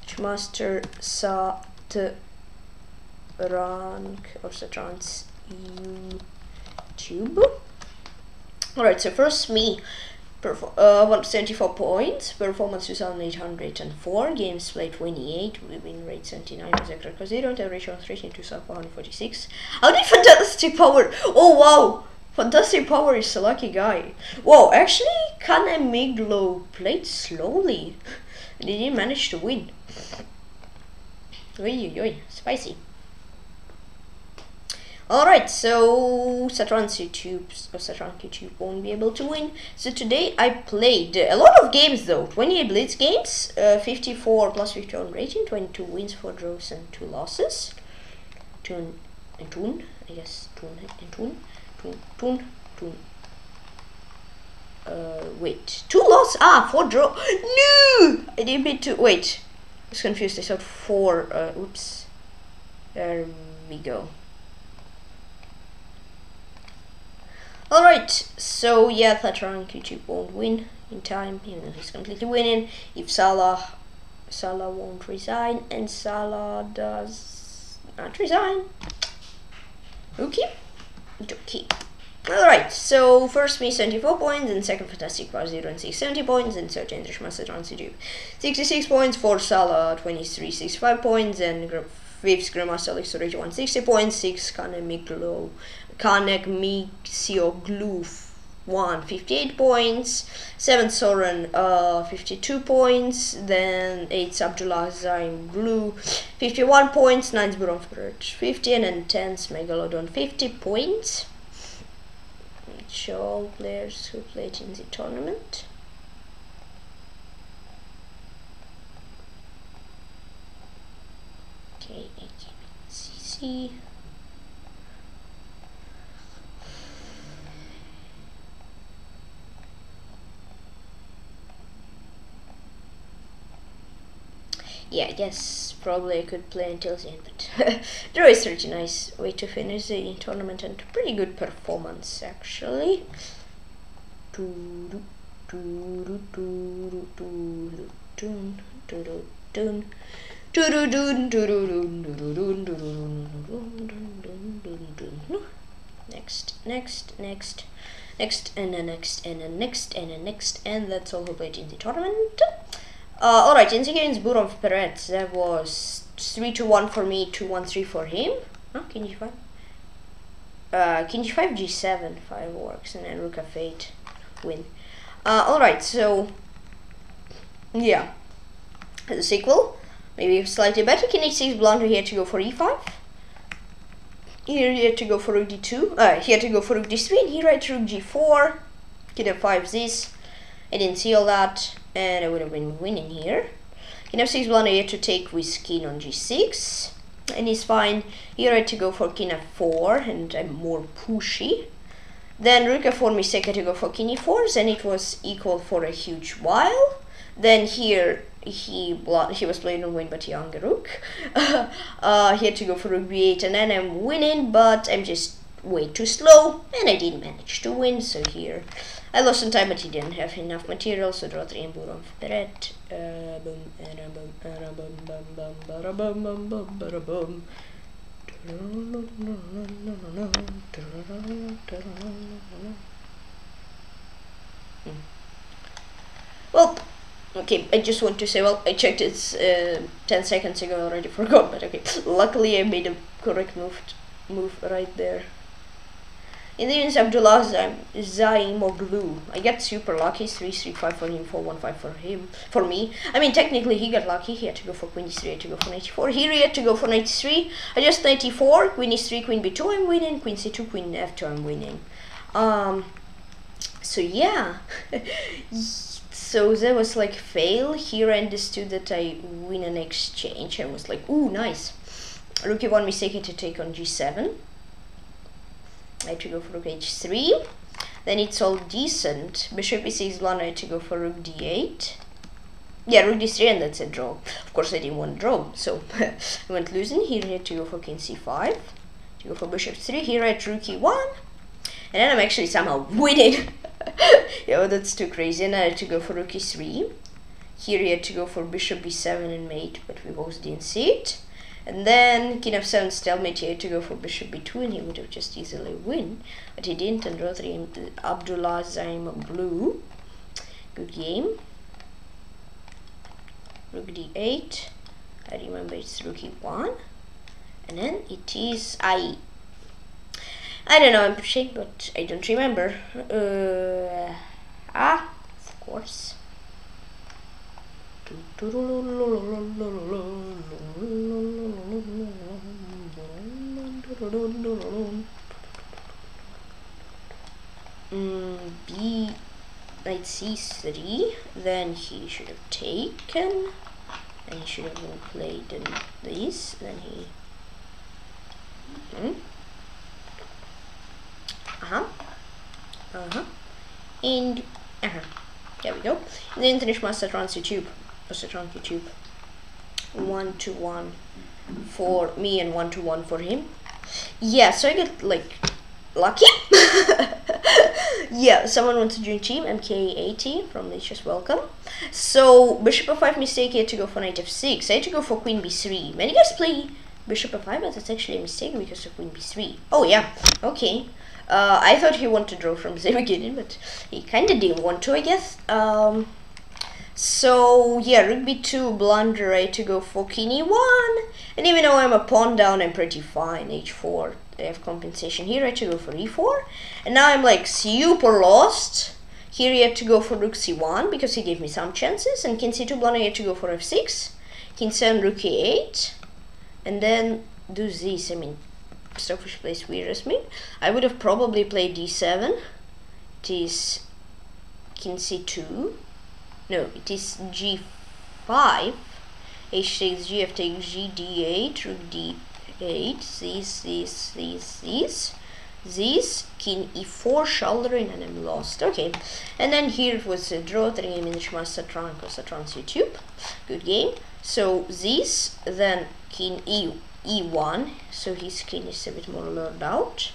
Chessmaster Satrank or Satrans YouTube. Alright, so first me. Perform uh, one hundred seventy-four points, performance two thousand eight hundred four, games played twenty-eight, win rate seventy-nine, exact record zero, average of rating two thousand four hundred forty-six. How did Fantastic Power? Oh wow! Fantastic Power is a lucky guy. Wow, actually, Kanemiglo played slowly and he didn't manage to win. Oy, oy, oy, spicy. Alright, so Satrans YouTube or Satrans YouTube won't be able to win. So today I played a lot of games though, twenty-eight blitz games, uh, fifty-four plus fifty-one rating, twenty-two wins, four draws and two losses. Tune and tune, I guess, tune and tune, tune, tune, tune. Uh, wait, two losses, ah, four draw. No! I didn't mean to, wait, I was confused, I thought four, uh, oops. There we go. Alright, so yeah, Satrans YouTube won't win in time, even though he's completely winning. If Salah, Salah won't resign, and Salah does not resign. Okay, okay. Alright, so first me seventy-four points, and second Fantastic Power zero and six seventy points, and third Snishmaster M. Koganov sixty-six points, fourth Salah twenty-three sixty-five points, and fifth Remaster Alex one sixty points, sixth Kanemiglo Kanemiglo one fifty-eight points, seventh Soren uh, fifty-two points, then eighth Abdullah Zaimoglu fifty-one points, ninth Buron's Parret fifty, and then tenth Megalodon fifty points. Which are all players who played in the tournament. Okay, I can't see. Yeah, I guess probably I could play until the end, but draw is pretty nice way to finish the tournament and pretty good performance actually. Next, next, next, next, and the next, and the next, and the next, and that's all who played in the tournament. Uh, Alright, in the games, Bureum for Perret, that was three to one for me, two one three for him. Oh, King G five. Uh, King G five, G seven, fireworks, and then Rook F eight, win. Uh, Alright, so, yeah. The sequel, maybe slightly better. King H six, Blondridge, he had to go for E five. Here he had to go for Rook D two, uh, he had to go for Rook D three, and he had to Rook G four. King F five, this. I didn't see all that. And I would have been winning here. King F six Blondridge I had to take with King on G six, and he's fine. Here I had to go for King F four, and I'm more pushy. Then Rook F four mistake I had to go for King E four, and it was equal for a huge while. Then here he he was playing on win, but younger Rook. uh, he had to go for Rook B eight, and then I'm winning, but I'm just way too slow, and I didn't manage to win. So here I lost some time, but he didn't have enough material, so draw three and Bureum for Perret. Uh, boom, uh, boom, uh, boom, boom, boom, boom, boom, boom, boom. Hmm. Well, okay, I just want to say, well, I checked it uh, ten seconds ago, I already forgot, but okay. Luckily, I made a correct move, move right there. In the end, Abdullah Zaimoglu. I got super lucky. three three five for him, four one five for him, for me. I mean, technically he got lucky. He had to go for Queen D three, I had to go for Knight E four. Here he had to go for Knight E three. I just Knight E four, Queen E three, Queen B two. I'm winning. Queen C two, Queen F two. I'm winning. Um. So yeah. So there was like fail. Here I understood that I win an exchange. I was like, ooh, nice. Rook E one mistake to take on G seven. I had to go for Rook H three, then it's all decent. Bishop E six Blondridge, I had to go for Rook D eight. Yeah, Rook D three, and that's a draw. Of course, I didn't want to draw, so I went losing. Here I had to go for King C five, to go for Bishop three. Here I had Rook E one, and then I'm actually somehow winning. Yeah, well, that's too crazy. And I had to go for Rook E three. Here I had to go for Bishop B seven and mate, but we both didn't see it. And then King F seven stalemate, he had to go for Bishop B two, and he would have just easily win, but he didn't. And draw three Abdullah Zaimoglu. Good game. Rook D eight. I remember it's Rook E one, and then it is I. I don't know. I'm pushing, but I don't remember. Uh, ah, of course. Mm, B knight C three, then he should have taken, and he should have played in this, then he mm. uh-huh uh-huh and uh-huh there we go. And then finish my Satrans YouTube. Satrans YouTube one to one for me and one to one for him. Yeah, so I get like lucky. Yeah, someone wants to join team. M K eighty from Legios, welcome. So Bishop F five mistake, here to go for Knight F six. I had to go for Queen B three. Many guys play Bishop F five, but that's actually a mistake because of Queen B three. Oh yeah, okay. Uh, I thought he wanted to draw from the beginning, but he kind of didn't want to, I guess. Um, so, yeah, rook b two, blunder right to go for king e one. And even though I'm a pawn down, I'm pretty fine. h four, I have compensation here, I had to go for e four. And now I'm like super lost. Here he had to go for rook c one because he gave me some chances. And king c two, blunder, I had to go for f six. King seven, rook e eight. And then do this, I mean... Selfish plays weirds me. I would have probably played d seven. It is king c two. No, it is g five. h six, gf takes g, d eight, rook d eight. This, this, this, this. This, king e four, shouldering, and I'm lost. Okay. And then here it was a draw. three minutes master trunk or Satrans YouTube. Good game. So this, then king e. e one, so his king is a bit more lured out.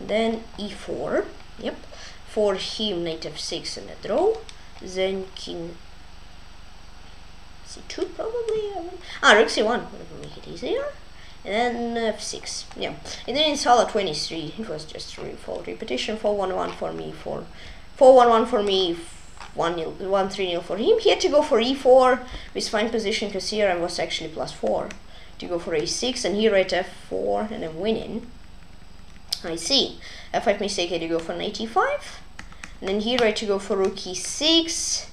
Then e four, yep. For him, knight f six and a draw. Then king c two probably. I mean. Ah, rook c one, whatever, make it easier. And then f six, yeah. And then in Salah twenty-three, it was just really full repetition. four one one for me, for four one one for me. one three zero for him. He had to go for e four with fine position because here I was actually plus four. You go for a six and here at f four and I'm winning. I see. f five mistake, I had to go for knight e five. And then here I had to go for rook e six.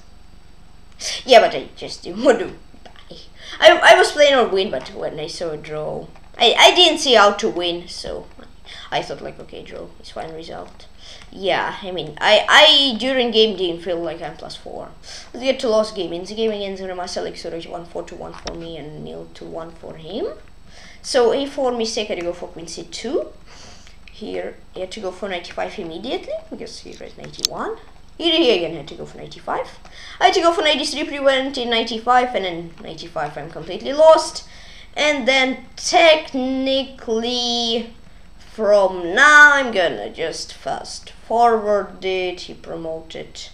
Yeah, but I just didn't want to. I, I was playing on win, but when I saw a draw, I, I didn't see how to win, so I thought like, okay, draw is fine result. Yeah, I mean, I, I during game didn't feel like I'm plus four. Let's get to last game. In the game against Remaster Alex, so one four to one for me and nil to one for him. So a four mistake, I had to go for queen c two. Here, I had to go for ninety-five immediately, because he read ninety-one. Here, he again had to go for ninety-five. I had to go for ninety-three, prevent in ninety-five, and then ninety-five, I'm completely lost. And then technically... From now, I'm gonna just fast forward it. He promoted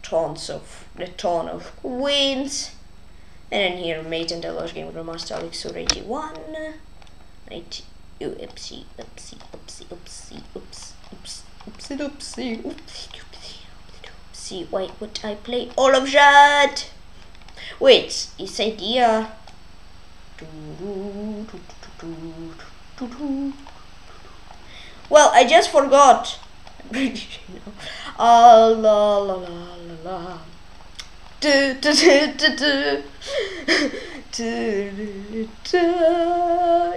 tons of the ton of wins, and then here mate in the last game with Remaster Alex eighty-one, ninety. Oopsie, oopsie, oopsie, oopsie, oopsie, oopsie, oopsie, oopsie, oopsie. Why would I play all of that? Wait, this idea. Well, I just forgot. Ah la la la la. Do do do do do.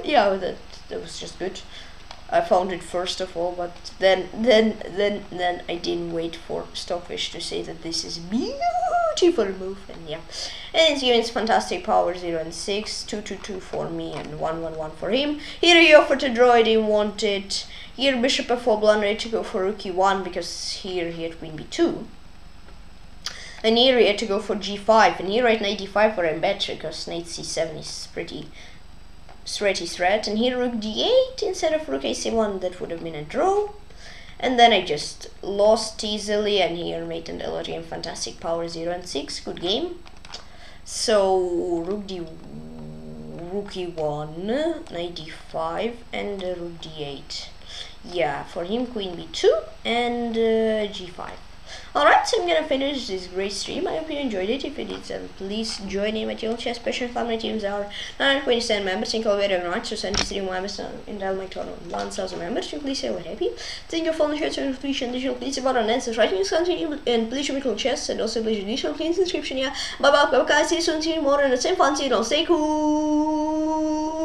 Yeah, that that was just good. I found it first of all, but then then then then I didn't wait for Stockfish to say that this is beautiful move, and yeah. And it's given Fantastic Power zero and six, two two two for me and one one one for him. Here he offered to draw, I didn't want it. Here bishop f four blunder to go for rook e one because here he had queen b two. And here he had to go for g five, and here right knight d five for him better because knight c seven is pretty threat is threat, and here rook d eight instead of rook a c one, that would have been a draw, and then I just lost easily, and here mate and L D and Fantastic Power zero and six, good game. So rook d rook e one, knight d five, and uh, rook d eight. Yeah, for him queen b two and uh, g five. Alright, so I'm gonna finish this great stream. I hope you enjoyed it. If you did, then please join in my Twitch chess passion family teams. Our nine hundred twenty-seven members, thank you all very much. So send three members and I'll make one thousand members. So please say we're happy. Thank you for following the channel on Twitch and digital please about an answer writing this continue and please your chess and also please digital please inscription. Yeah, bye bye, bye bye, see you soon, see you more and the same fancy. Don't stay cool.